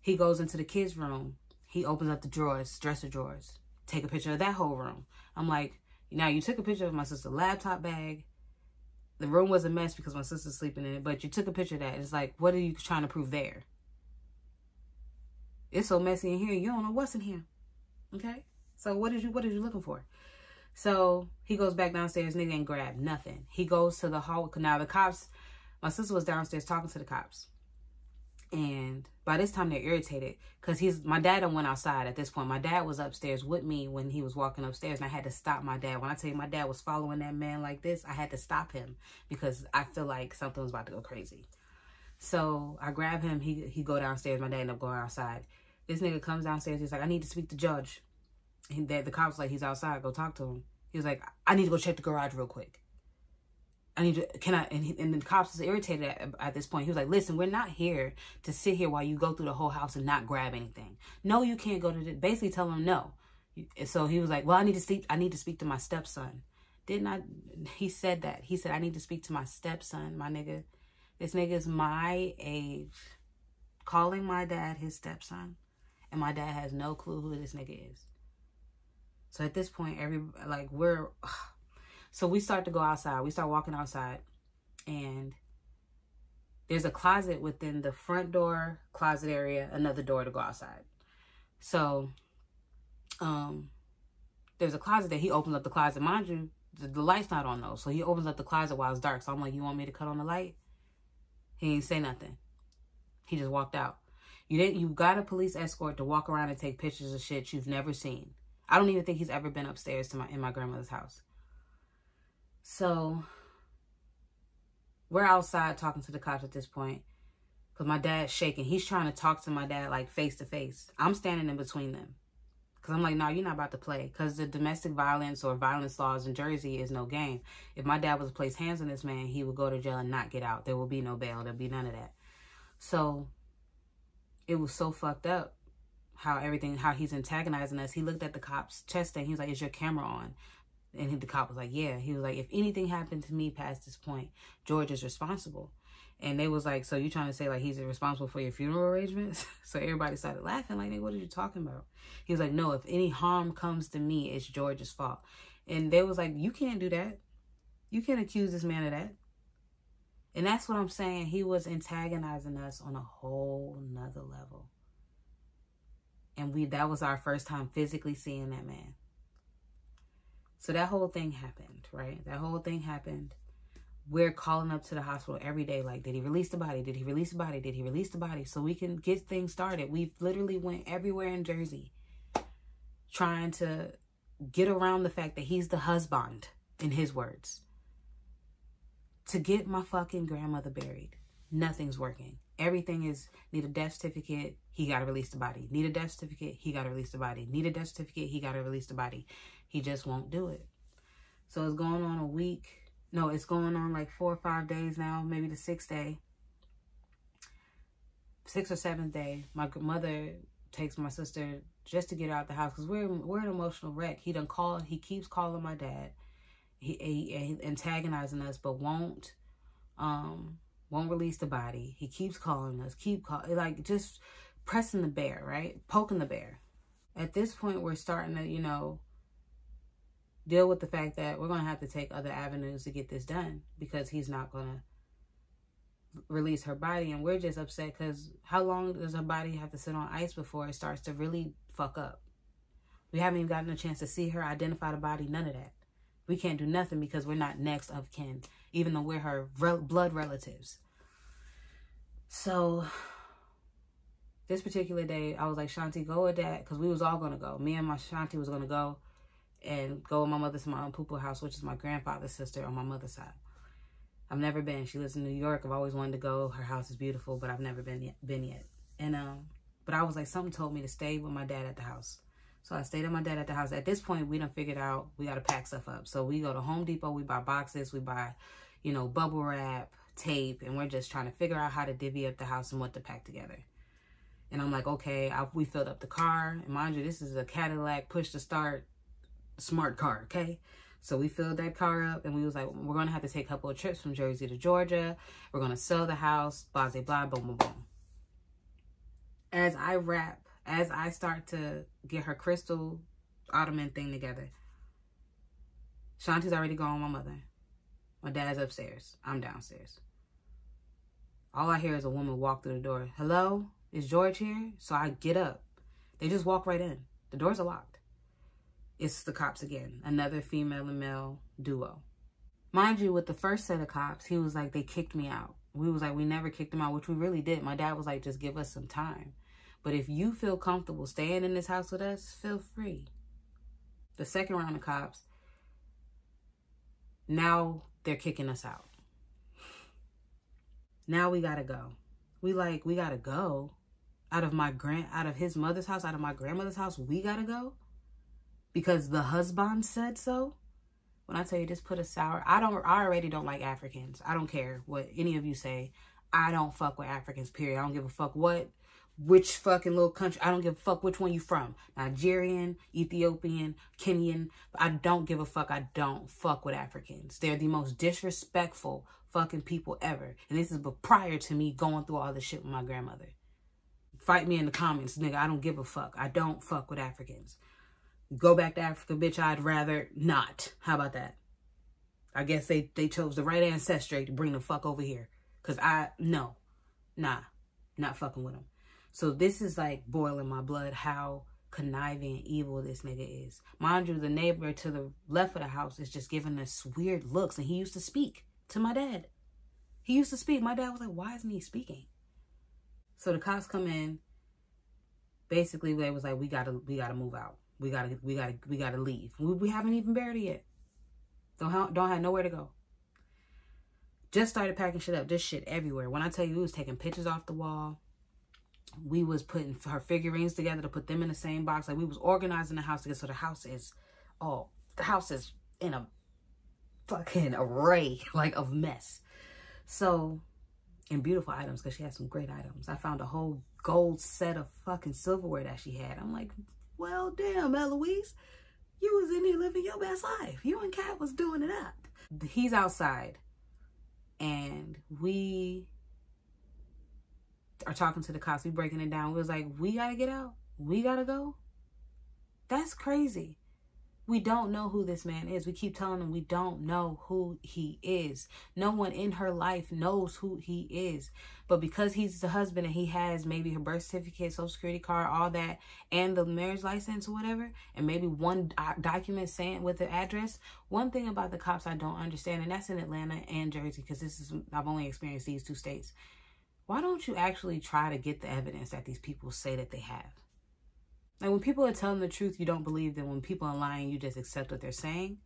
He goes into the kids' room. He opens up the drawers, dresser drawers. Take a picture of that whole room. I'm like, now you took a picture of my sister's laptop bag. The room was a mess because my sister's sleeping in it, but you took a picture of that. It's like, what are you trying to prove there? It's so messy in here. You don't know what's in here. Okay? So what is you looking for? So he goes back downstairs, nigga ain't grabbed nothing. He goes to the hallway. Now the cops, my sister was downstairs talking to the cops. And by this time they're irritated because my dad done went outside at this point. My dad was upstairs with me when he was walking upstairs and I had to stop my dad. When I tell you my dad was following that man like this, I had to stop him because I feel like something was about to go crazy. So I grab him, he go downstairs, my dad ended up going outside. This nigga comes downstairs, he's like, I need to speak to George. And the cop's like, he's outside, go talk to him. He was like, I need to go check the garage real quick. And the cops is irritated at this point. He was like, listen, we're not here to sit here while you go through the whole house and not grab anything. No, you can't go to this. Basically tell him no. So he was like, well, I need to speak to my stepson. He said that. He said, I need to speak to my stepson, my nigga. This nigga's my age. Calling my dad his stepson. And my dad has no clue who this nigga is. So at this point, so we start to go outside. We start walking outside and there's a closet within the front door, closet area, another door to go outside. So there's a closet that he opens up the closet. Mind you, the light's not on though. So he opens up the closet while it's dark. So I'm like, you want me to cut on the light? He ain't say nothing. He just walked out. You got a police escort to walk around and take pictures of shit you've never seen. I don't even think he's ever been upstairs to in my grandmother's house. So we're outside talking to the cops at this point because my dad's shaking. He's trying to talk to my dad like face to face. I'm standing in between them because I'm like, no, you're not about to play because the domestic violence or violence laws in Jersey is no game. If my dad was to place hands on this man, he would go to jail and not get out. There will be no bail. There'll be none of that. So it was so fucked up. How he's antagonizing us. He looked at the cop's chest and he was like, is your camera on? And the cop was like, yeah. He was like, if anything happened to me past this point, George is responsible. And they was like, so you trying to say like he's responsible for your funeral arrangements? So everybody started laughing like, nigga, what are you talking about? He was like, no, if any harm comes to me, it's George's fault. And they was like, you can't do that. You can't accuse this man of that. And that's what I'm saying. He was antagonizing us on a whole nother level. And that was our first time physically seeing that man. So that whole thing happened, right? That whole thing happened. We're calling up to the hospital every day like, did he release the body? Did he release the body? Did he release the body? So we can get things started. We've literally went everywhere in Jersey trying to get around the fact that he's the husband, in his words. To get my fucking grandmother buried. Nothing's working. Everything is, need a death certificate, he got to release the body. Need a death certificate, he got to release the body. Need a death certificate, he got to release the body. He just won't do it. So it's going on it's going on like 4 or 5 days now, maybe the 6th day. 6th or 7th day, my mother takes my sister just to get her out the house because we're an emotional wreck. He done called, he keeps calling my dad. He antagonizing us but won't release the body. He keeps calling us, like just pressing the bear, right? Poking the bear. At this point, we're starting to, deal with the fact that we're going to have to take other avenues to get this done because he's not going to release her body. And we're just upset because how long does her body have to sit on ice before it starts to really fuck up? We haven't even gotten a chance to see her, identify the body, none of that. We can't do nothing because we're not next of kin, even though we're her blood relatives. So this particular day, I was like, Shanti, go with Dad, because we was all going to go. Me and my Shanti was going to go and go with my mother to my own Pupu house, which is my grandfather's sister on my mother's side. I've never been. She lives in New York. I've always wanted to go. Her house is beautiful, but I've never been yet. And but I was like, something told me to stay with my dad at the house. So I stayed at my dad at the house. At this point, we done figured out we got to pack stuff up. So we go to Home Depot. We buy boxes. We buy, you know, bubble wrap, tape. And we're just trying to figure out how to divvy up the house and what to pack together. And I'm like, okay, we filled up the car. And mind you, this is a Cadillac push-to-start smart car, okay? So we filled that car up. And we was like, we're going to have to take a couple of trips from Jersey to Georgia. We're going to sell the house, blah, blah, blah, boom, boom, boom. As I wrap, as I start to get her crystal ottoman thing together, Shanti's already gone with my mother. My dad's upstairs. I'm downstairs. All I hear is a woman walk through the door. Hello? Is George here? So I get up. They just walk right in. The doors are locked. It's the cops again. Another female and male duo. Mind you, with the first set of cops, he was like, they kicked me out. We was like, we never kicked them out, which we really did. My dad was like, just give us some time. But if you feel comfortable staying in this house with us, feel free. The second round of cops, now they're kicking us out. Now we gotta go. We like, we gotta go. Out of my grandmother's house, we gotta go? Because the husband said so? When I tell you, just put a sour, I already don't like Africans. I don't care what any of you say. I don't fuck with Africans, period. I don't give a fuck which fucking little country. I don't give a fuck which one you from. Nigerian, Ethiopian, Kenyan. I don't give a fuck. I don't fuck with Africans. They're the most disrespectful fucking people ever. And this is prior to me going through all this shit with my grandmother. Fight me in the comments, nigga. I don't give a fuck. I don't fuck with Africans. Go back to Africa, bitch. I'd rather not. How about that? I guess they chose the right ancestry to bring the fuck over here. Because not fucking with them. So this is like boiling my blood, how conniving and evil this nigga is. Mind you, the neighbor to the left of the house is just giving us weird looks. And he used to speak to my dad. He used to speak. My dad was like, why isn't he speaking? So the cops come in. Basically, they was like, we gotta move out. We gotta leave. We haven't even buried it yet. Don't have nowhere to go. Just started packing shit up. Just shit everywhere. When I tell you, we was taking pictures off the wall. We was putting her figurines together to put them in the same box. Like, we was organizing the house together. So the house is in a fucking array, like, of mess. So, and beautiful items, because she had some great items. I found a whole gold set of fucking silverware that she had. I'm like, well, damn, Eloise, you was in here living your best life. You and Cat was doing it up. He's outside, and we are talking to the cops. We breaking it down. We was like, we gotta get out. We gotta go. That's crazy. We don't know who this man is. We keep telling him we don't know who he is. No one in her life knows who he is. But because he's the husband and he has maybe her birth certificate, social security card, all that, and the marriage license or whatever, and maybe one document saying with the address. One thing about the cops I don't understand, and that's in Atlanta and Jersey, because this is, I've only experienced these two states. Why don't you actually try to get the evidence that these people say that they have? Like, when people are telling the truth, you don't believe them. When people are lying, you just accept what they're saying.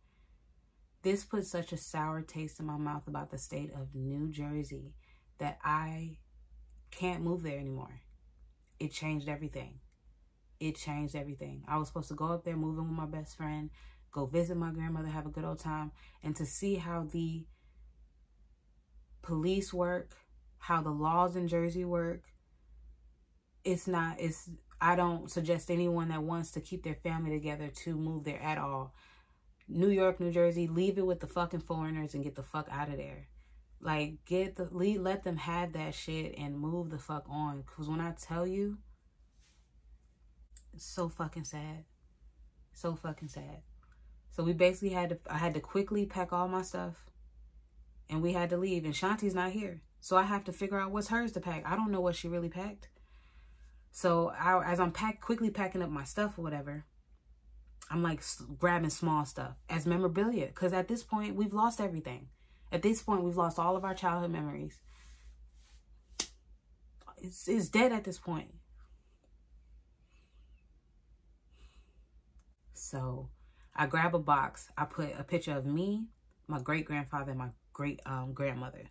This put such a sour taste in my mouth about the state of New Jersey that I can't move there anymore. It changed everything. It changed everything. I was supposed to go up there, move in with my best friend, go visit my grandmother, have a good old time, and to see how the police work, how the laws in Jersey work. I don't suggest anyone that wants to keep their family together to move there at all. New York, New Jersey, leave it with the fucking foreigners and get the fuck out of there. Like, let them have that shit and move the fuck on. Because when I tell you, it's so fucking sad. So fucking sad. So we basically I had to quickly pack all my stuff and we had to leave. And Shanti's not here. So I have to figure out what's hers to pack. I don't know what she really packed. So as I'm quickly packing up my stuff or whatever, I'm like grabbing small stuff as memorabilia. Because at this point, we've lost everything. At this point, we've lost all of our childhood memories. It's dead at this point. So I grab a box. I put a picture of me, my great-grandfather, and my great-grandmother.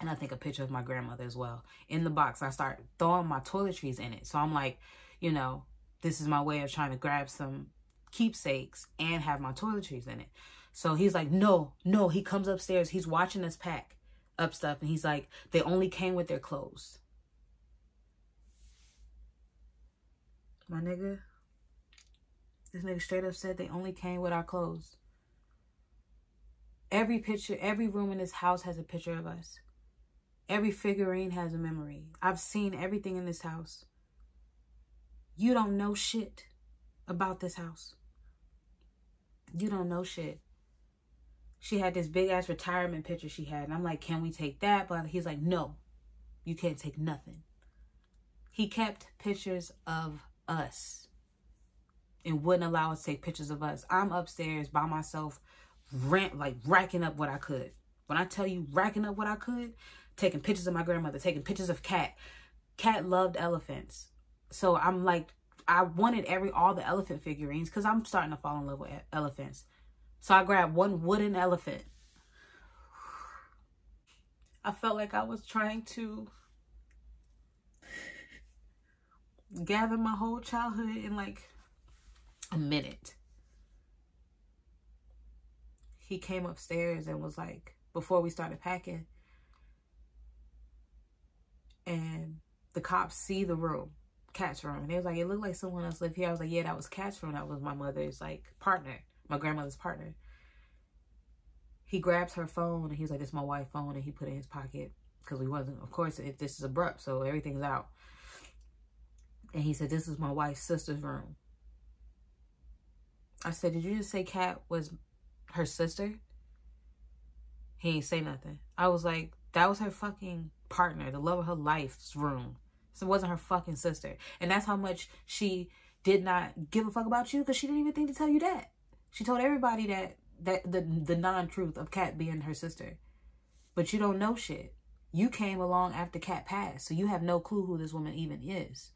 And I think a picture of my grandmother as well. In the box, I start throwing my toiletries in it. So I'm like, you know, this is my way of trying to grab some keepsakes and have my toiletries in it. So he's like, no. He comes upstairs. He's watching us pack up stuff. And he's like, they only came with their clothes. My nigga, this nigga straight up said they only came with our clothes. Every picture, every room in this house has a picture of us. Every figurine has a memory. I've seen everything in this house. You don't know shit about this house. You don't know shit. She had this big ass retirement picture she had. And I'm like, can we take that? But he's like, no, you can't take nothing. He kept pictures of us and wouldn't allow us to take pictures of us. I'm upstairs by myself, racking up what I could. When I tell you racking up what I could, taking pictures of my grandmother, taking pictures of Cat. Cat loved elephants. So I'm like, I wanted all the elephant figurines because I'm starting to fall in love with elephants. So I grabbed one wooden elephant. I felt like I was trying to gather my whole childhood in like a minute. He came upstairs and was like, before we started packing, and the cops see the room, Cat's room. And they was like, it looked like someone else lived here. I was like, yeah, that was Cat's room. That was my mother's like partner, my grandmother's partner. He grabs her phone and he was like, it's my wife's phone. And he put it in his pocket because we wasn't, of course, if this is abrupt, so everything's out. And he said, this is my wife's sister's room. I said, did you just say Cat was her sister? He ain't say nothing. I was like, that was her fucking partner, the love of her life's room. So it wasn't her fucking sister. And that's how much she did not give a fuck about you, because she didn't even think to tell you that. She told everybody that the non-truth of Cat being her sister. But you don't know shit. You came along after Cat passed, so you have no clue who this woman even is.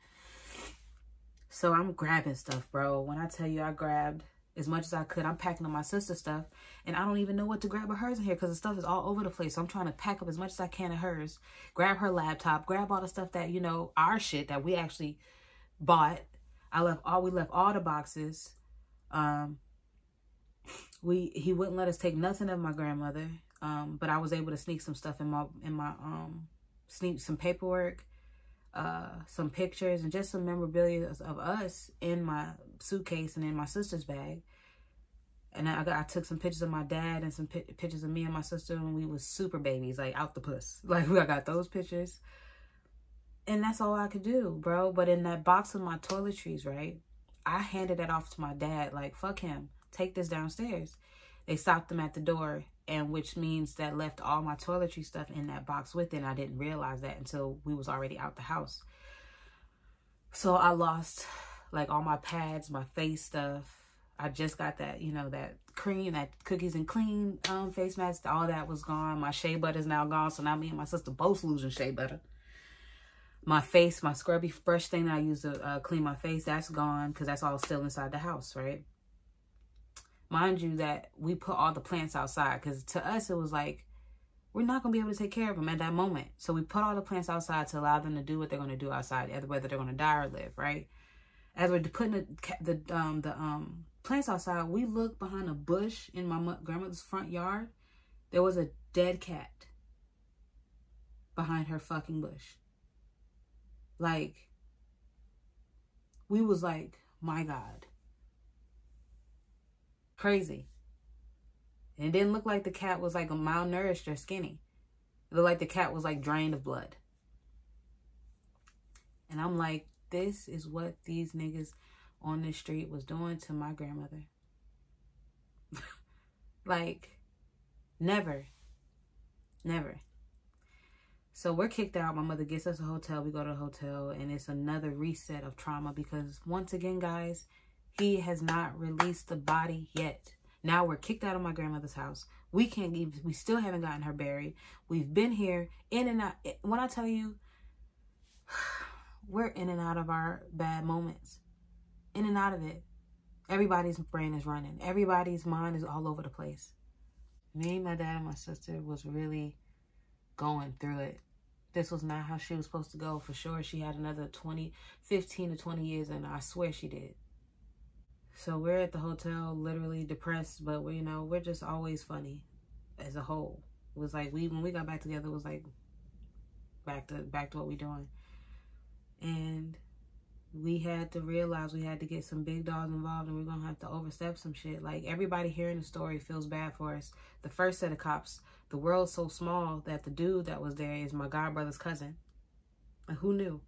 So I'm grabbing stuff, bro. When I tell you I grabbed as much as I could, I'm packing up my sister's stuff, and I don't even know what to grab of hers in here because the stuff is all over the place. So I'm trying to pack up as much as I can of hers, grab her laptop, grab all the stuff that, you know, our shit that we actually bought. We left all the boxes. He wouldn't let us take nothing of my grandmother, but I was able to sneak some stuff in my sneak some paperwork, some pictures, and just some memorabilia of us in my suitcase and in my sister's bag. And I took some pictures of my dad and some pictures of me and my sister when we was super babies, like out the puss. Like, I got those pictures. And that's all I could do, bro. But in that box of my toiletries, right, I handed that off to my dad. Like, fuck him. Take this downstairs. They stopped him at the door, and which means that left all my toiletry stuff in that box with it. And I didn't realize that until we was already out the house. So I lost like all my pads, my face stuff. I just got that, you know, that cream, that cookies and clean face mask. All that was gone. My shea butter is now gone. So now me and my sister both losing shea butter. My face, my scrubby brush thing that I used to clean my face, that's gone because that's all still inside the house, right? Mind you that we put all the plants outside because to us it was like, we're not going to be able to take care of them at that moment. So we put all the plants outside to allow them to do what they're going to do outside, whether they're going to die or live, right? As we're putting the plants outside, we looked behind a bush in my grandmother's front yard. There was a dead cat behind her fucking bush. Like, we was like, my God. Crazy. And it didn't look like the cat was like malnourished or skinny. It looked like the cat was like drained of blood. And I'm like, this is what these niggas on this street was doing to my grandmother. Like, never. So we're kicked out. My mother gets us a hotel. We go to the hotel, and it's another reset of trauma because once again, guys, He has not released the body yet. Now we're kicked out of my grandmother's house. We can't even, we still haven't gotten her buried. We've been here in and out. When I tell you, we're in and out of our bad moments. In and out of it. Everybody's brain is running. Everybody's mind is all over the place. Me, my dad, and my sister was really going through it. This was not how she was supposed to go. For sure, she had another 15 to 20 years, and I swear she did. So we're at the hotel, literally depressed, but we, you know, we're just always funny as a whole. It was like, when we got back together, it was like, back to what we're doing. And we had to realize we had to get some big dogs involved, and we're going to have to overstep some shit. Like, everybody hearing the story feels bad for us. The first set of cops, the world's so small that the dude that was there is my godbrother's cousin. Like, who knew?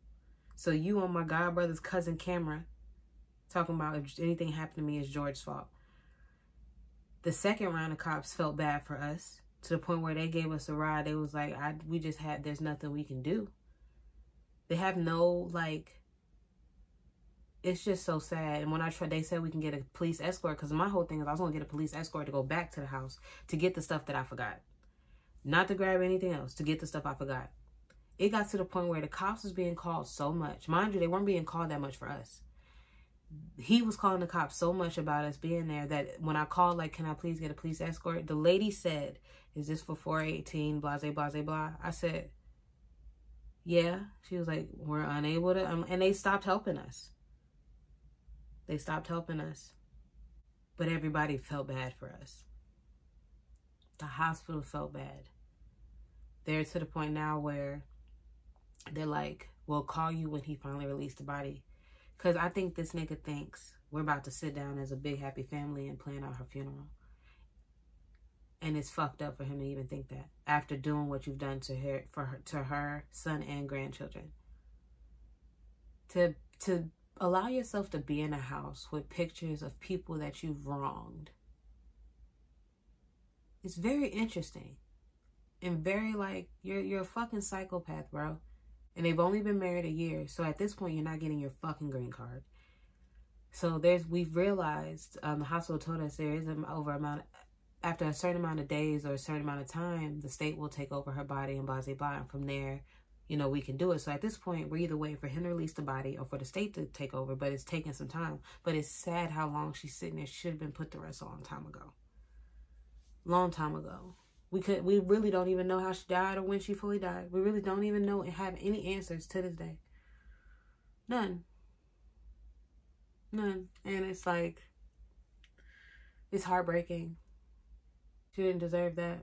So you on my godbrother's cousin camera, talking about if anything happened to me, it's George's fault. The second round of cops felt bad for us to the point where they gave us a ride. They was like, we just had, there's nothing we can do. They have no, like, it's just so sad. And when I tried, they said we can get a police escort, because my whole thing is I was going to get a police escort to go back to the house to get the stuff that I forgot. Not to grab anything else, to get the stuff I forgot. It got to the point where the cops was being called so much. Mind you, they weren't being called that much for us. He was calling the cops so much about us being there that when I called, like, can I please get a police escort? The lady said, is this for 418, blah, blah, blah, blah? I said, yeah. She was like, we're unable to. And they stopped helping us. They stopped helping us. But everybody felt bad for us. The hospital felt bad. They're to the point now where they're like, we'll call you when he finally released the body. Because I think this nigga thinks we're about to sit down as a big happy family and plan out her funeral. And it's fucked up for him to even think that. After doing what you've done to her, to her son and grandchildren. To allow yourself to be in a house with pictures of people that you've wronged. It's very interesting. And very like, you're a fucking psychopath, bro. And they've only been married a year. So at this point, you're not getting your fucking green card. So we've realized, the hospital told us there is an over amount, after a certain amount of days or a certain amount of time, the state will take over her body and blah, blah, blah. And from there, you know, we can do it. So at this point, we're either waiting for him to release the body or for the state to take over, but it's taking some time. But it's sad how long she's sitting there. She should have been put to rest a long time ago. Long time ago. We really don't even know how she died or when she fully died. We really don't even know and have any answers to this day. None. And it's like, it's heartbreaking. She didn't deserve that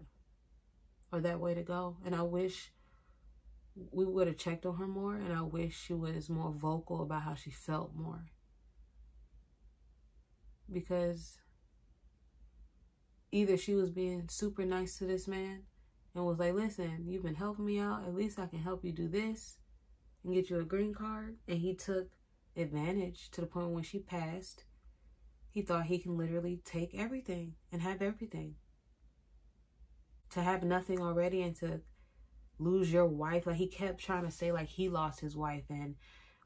or that way to go. And I wish we would have checked on her more. And I wish she was more vocal about how she felt more. Because either she was being super nice to this man and was like, listen, you've been helping me out. At least I can help you do this and get you a green card. And he took advantage to the point when she passed. He thought he can literally take everything and have everything. To have nothing already and to lose your wife. Like, he kept trying to say, like, he lost his wife and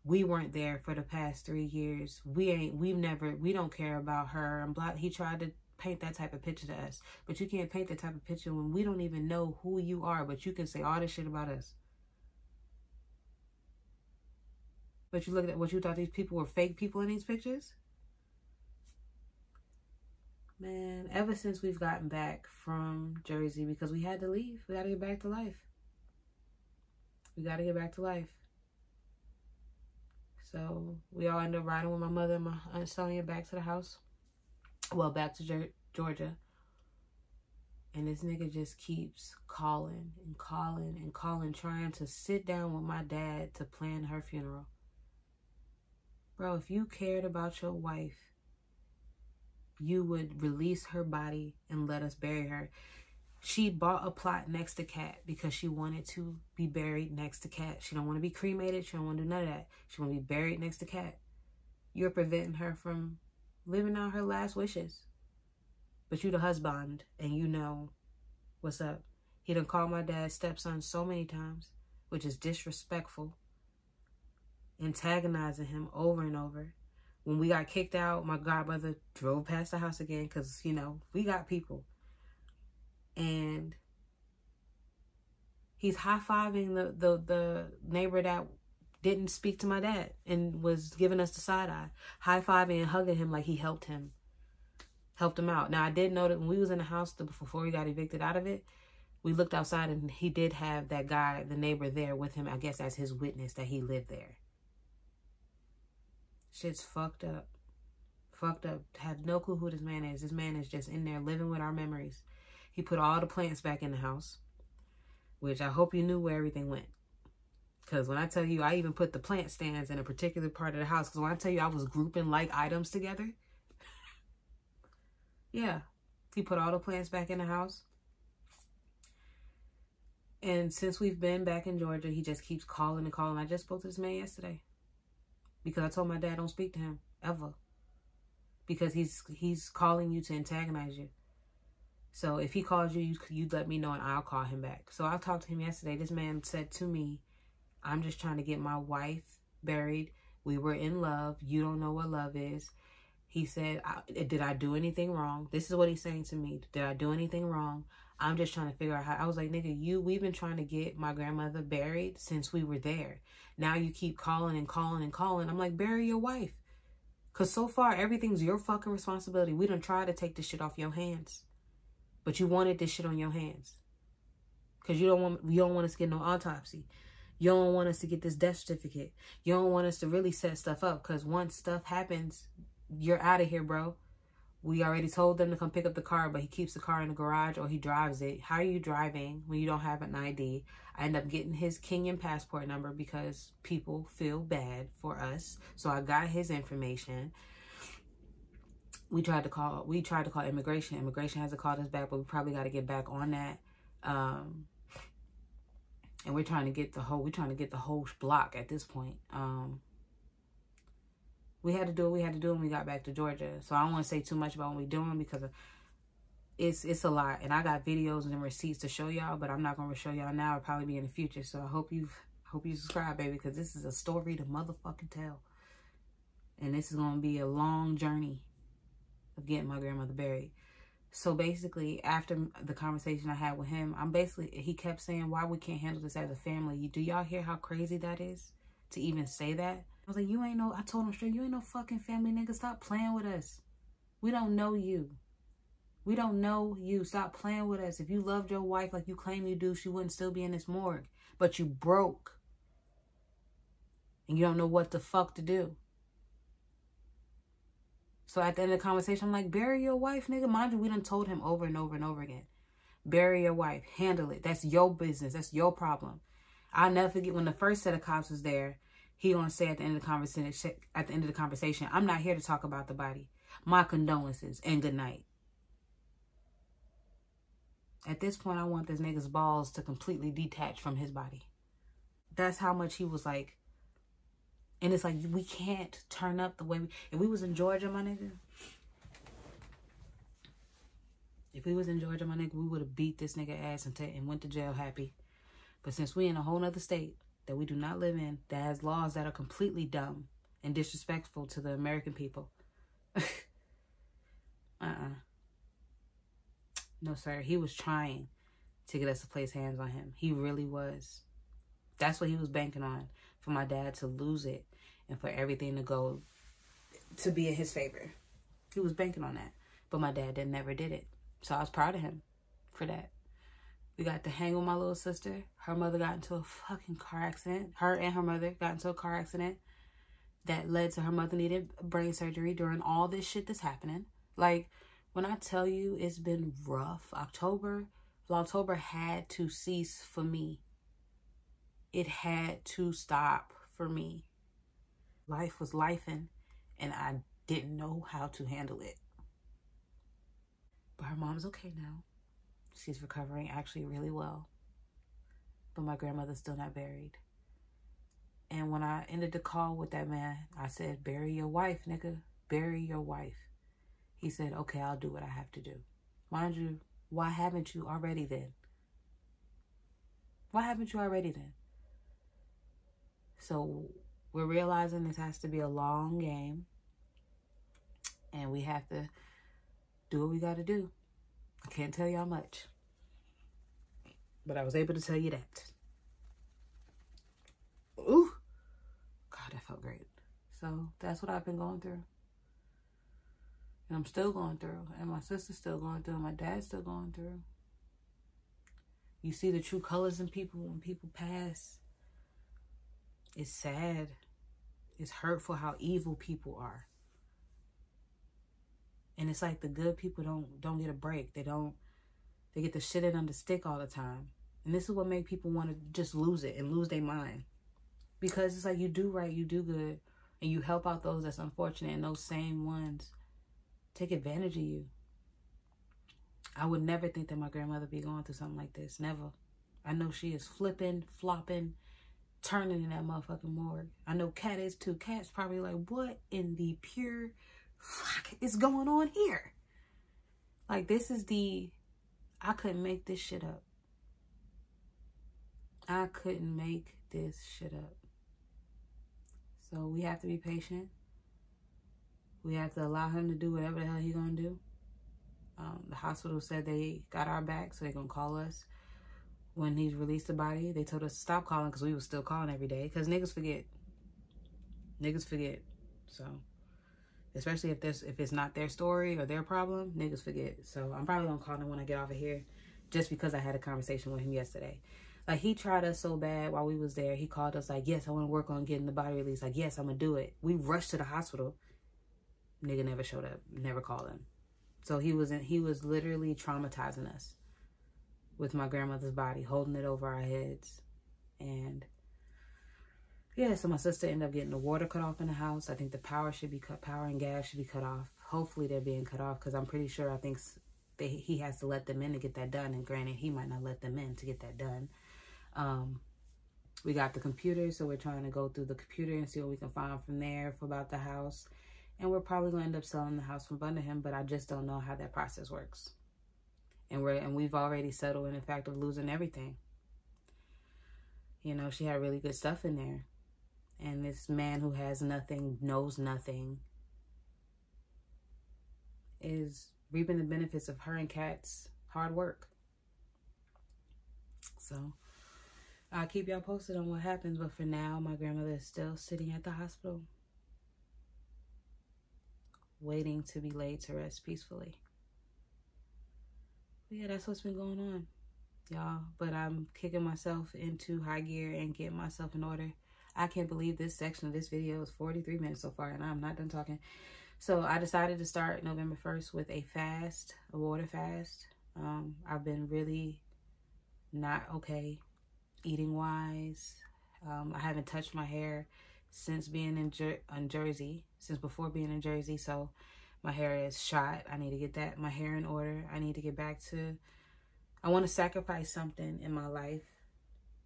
we weren't there for the past 3 years. We don't care about her. And blah. He tried to paint that type of picture to us, but you can't paint that type of picture when we don't even know who you are, but you can say all this shit about us. But you look at what you thought these people were, fake people in these pictures? Man, ever since we've gotten back from Jersey, because we had to leave, we got to get back to life. We got to get back to life. So we all ended up riding with my mother and my Aunt Sonia back to the house. Well, back to Georgia. And this nigga just keeps calling and calling and calling, trying to sit down with my dad to plan her funeral. Bro, if you cared about your wife, you would release her body and let us bury her. She bought a plot next to Cat because she wanted to be buried next to Cat. She don't want to be cremated. She don't want to do none of that. She want to be buried next to Cat. You're preventing her from living out her last wishes. But you the husband, and you know what's up. He done called my dad's stepson so many times, which is disrespectful, antagonizing him over and over. When we got kicked out, my godmother drove past the house again because, you know, we got people. And he's high-fiving the neighbor that didn't speak to my dad and was giving us the side eye. High-fiving and hugging him like he helped him out. Now, I did know that when we was in the house before we got evicted out of it, we looked outside and he did have that guy, the neighbor, there with him, I guess, as his witness that he lived there. Shit's fucked up. Fucked up. Have no clue who this man is. This man is just in there living with our memories. He put all the plants back in the house, which I hope you knew where everything went. Because when I tell you, I even put the plant stands in a particular part of the house. Because when I tell you I was grouping like items together. Yeah. He put all the plants back in the house. And since we've been back in Georgia, he just keeps calling and calling. I just spoke to this man yesterday. Because I told my dad, don't speak to him, ever. Because he's calling you to antagonize you. So if he calls you, you let me know and I'll call him back. So I talked to him yesterday. This man said to me, I'm just trying to get my wife buried. We were in love. You don't know what love is. He said, did I do anything wrong? This is what he's saying to me. Did I do anything wrong? I'm just trying to figure out how. I was like, nigga, we've been trying to get my grandmother buried since we were there. Now you keep calling and calling and calling. I'm like, bury your wife. Because so far, everything's your fucking responsibility. We done tried to take this shit off your hands. But you wanted this shit on your hands. Because you don't want us to get no autopsy. You don't want us to get this death certificate. You don't want us to really set stuff up. Because once stuff happens, you're out of here, bro. We already told them to come pick up the car, but he keeps the car in the garage or he drives it. How are you driving when you don't have an ID? I end up getting his Kenyan passport number because people feel bad for us. So I got his information. We tried to call immigration. Immigration hasn't called us back, but we probably got to get back on that. And we're trying to get the whole block at this point. We had to do what we had to do when we got back to Georgia. So I don't want to say too much about what we're doing because it's a lot. And I got videos and receipts to show y'all, but I'm not going to show y'all now. It'll probably be in the future. So I hope you subscribe, baby, because this is a story to motherfucking tell. And this is going to be a long journey of getting my grandmother buried. So basically, after the conversation I had with him, he kept saying, why we can't handle this as a family. Do y'all hear how crazy that is to even say that? I was like, I told him straight, you ain't no fucking family, nigga. Stop playing with us. We don't know you. We don't know you. Stop playing with us. If you loved your wife like you claim you do, she wouldn't still be in this morgue. But you broke. And you don't know what the fuck to do. So at the end of the conversation, I'm like, bury your wife, nigga. Mind you, we done told him over and over and over again. Bury your wife. Handle it. That's your business. That's your problem. I'll never forget when the first set of cops was there, he gonna say at the end of the conversation, I'm not here to talk about the body. My condolences and good night. At this point, I want this nigga's balls to completely detach from his body. That's how much he was like. And it's like, we can't turn up the way we... If we was in Georgia, my nigga... If we was in Georgia, my nigga, we would have beat this nigga ass and went to jail happy. But since we in a whole nother state that we do not live in, that has laws that are completely dumb and disrespectful to the American people. No, sir. He was trying to get us to place hands on him. He really was. That's what he was banking on, for my dad to lose it and for everything to go to be in his favor. He was banking on that. But my dad never did it. So I was proud of him for that. We got to hang with my little sister. Her mother got into a fucking car accident. Her and her mother got into a car accident that led to her mother needed brain surgery during all this shit that's happening. Like, when I tell you it's been rough, October had to cease for me. It had to stop for me. Life was lifing, and I didn't know how to handle it. But her mom's okay now. She's recovering actually really well. But my grandmother's still not buried. And when I ended the call with that man, I said, bury your wife, nigga. Bury your wife. He said, okay, I'll do what I have to do. Mind you, why haven't you already then? Why haven't you already then? So we're realizing this has to be a long game. and we have to do what we got to do. I can't tell y'all much, but I was able to tell you that. Ooh, God, that felt great. So that's what I've been going through. And I'm still going through. And my sister's still going through. And my dad's still going through. You see the true colors in people when people pass. It's sad. It's hurtful how evil people are. And it's like the good people don't get a break. They get the shit in on the stick all the time. And this is what makes people want to just lose it and lose their mind. Because it's like you do right, you do good. And you help out those that's unfortunate, and those same ones take advantage of you. I would never think that my grandmother be going through something like this. Never. I know she is flipping, flopping, turning in that motherfucking morgue. I know Cat is too. Cat's probably like, what in the pure fuck is going on here? Like, this is the... I couldn't make this shit up. I couldn't make this shit up. So we have to be patient. We have to allow him to do whatever the hell he's going to do. The hospital said they got our back, so they're going to call us when he's released the body. They told us to stop calling because we were still calling every day. Because niggas forget. Niggas forget. So, especially if it's not their story or their problem, niggas forget. So, I'm probably going to call him when I get off of here just because I had a conversation with him yesterday. Like, he tried us so bad while we was there. He called us like, yes, I want to work on getting the body released. Like, yes, I'm going to do it. We rushed to the hospital. Nigga never showed up. Never called him. So he was literally traumatizing us with my grandmother's body, holding it over our heads. And yeah, so my sister ended up getting the water cut off in the house. I think the power should be cut. Power and gas should be cut off. Hopefully they're being cut off, because I'm pretty sure I think he has to let them in to get that done. And granted, he might not let them in to get that done. We got the computer, so we're trying to go through the computer and see what we can find from there for about the house. And we're probably going to end up selling the house from under him, but I just don't know how that process works. And we've already settled in the fact of losing everything. You know, she had really good stuff in there. And this man who has nothing, knows nothing, is reaping the benefits of her and Kat's hard work. So, I'll keep y'all posted on what happens. But for now, my grandmother is still sitting at the hospital, waiting to be laid to rest peacefully. But yeah, that's what's been going on, y'all. But I'm kicking myself into high gear and getting myself in order. I can't believe this section of this video is 43 minutes so far, and I'm not done talking. So I decided to start November 1st with a fast, a water fast. I've been really not okay eating-wise. I haven't touched my hair since being in Jersey, since before being in Jersey. So my hair is shot. I need to get that, my hair in order. I need to get back to, I want to sacrifice something in my life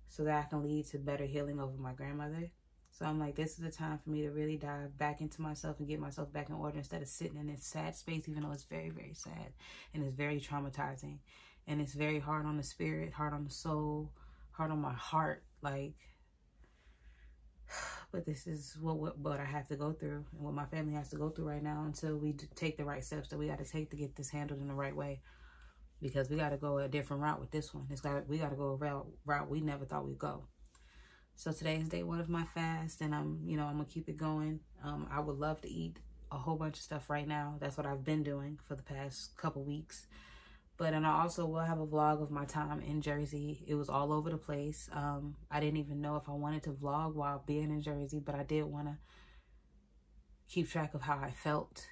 so that I can lead to better healing over my grandmother. So I'm like, this is the time for me to really dive back into myself and get myself back in order instead of sitting in this sad space, even though it's very, very sad and it's very traumatizing. And it's very hard on the spirit, hard on the soul, hard on my heart. Like, but this is what I have to go through and what my family has to go through right now until we take the right steps that we got to take to get this handled in the right way, because we got to go a different route with this one. We got to go a route we never thought we'd go. So today is day one of my fast, and I'm going to keep it going. I would love to eat a whole bunch of stuff right now. That's what I've been doing for the past couple weeks. And I also will have a vlog of my time in Jersey. It was all over the place. I didn't even know if I wanted to vlog while being in Jersey, but I did want to keep track of how I felt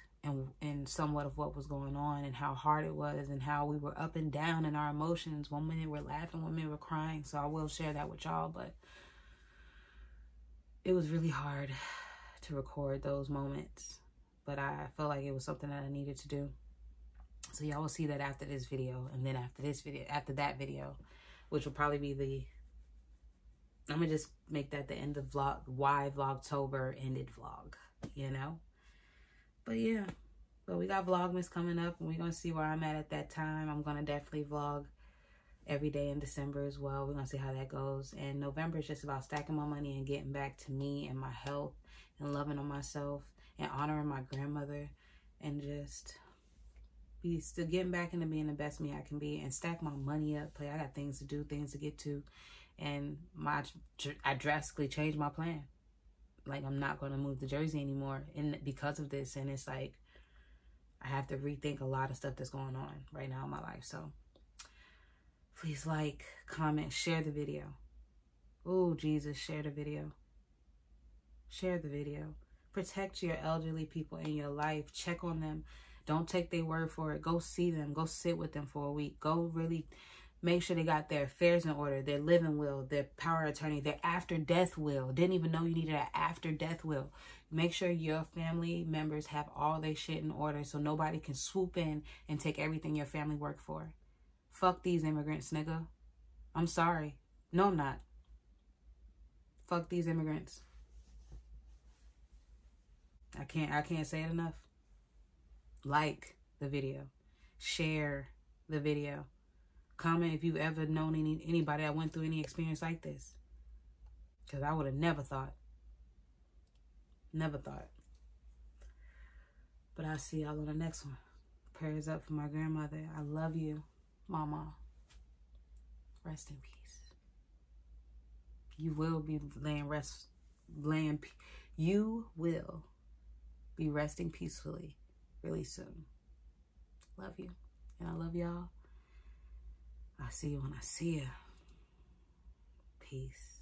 and somewhat of what was going on and how hard it was and how we were up and down in our emotions. One minute we're laughing, one minute we're crying. So I will share that with y'all, but it was really hard to record those moments. But I felt like it was something that I needed to do. So y'all will see that after this video, and then after this video, after that video, which will probably be the, I'm going to just make that the end of vlog, why Vlogtober ended vlog, you know? But yeah, but we got Vlogmas coming up, and we're going to see where I'm at that time. I'm going to definitely vlog every day in December as well. We're going to see how that goes. And November is just about stacking my money and getting back to me and my health and loving on myself and honoring my grandmother and just be still getting back into being the best me I can be and stack my money up. Play, I got things to do, things to get to, and I drastically changed my plan. Like, I'm not going to move to Jersey anymore, and because of this, and it's like I have to rethink a lot of stuff that's going on right now in my life. So please like, comment, share the video. Oh, Jesus, share the video. Share the video. Protect your elderly people in your life. Check on them. Don't take their word for it. Go see them. Go sit with them for a week. Go really make sure they got their affairs in order, their living will, their power of attorney, their after-death will. Didn't even know you needed an after-death will. Make sure your family members have all their shit in order so nobody can swoop in and take everything your family worked for. Fuck these immigrants, nigga. I'm sorry. No, I'm not. Fuck these immigrants. I can't say it enough. Like the video. Share the video. Comment if you've ever known anybody that went through any experience like this. Because I would have never thought. Never thought. But I'll see y'all on the next one. Prayers up for my grandmother. I love you, Mama. Rest in peace. You will be resting peacefully really soon. Love you. And I love y'all. I see you when I see you. Peace.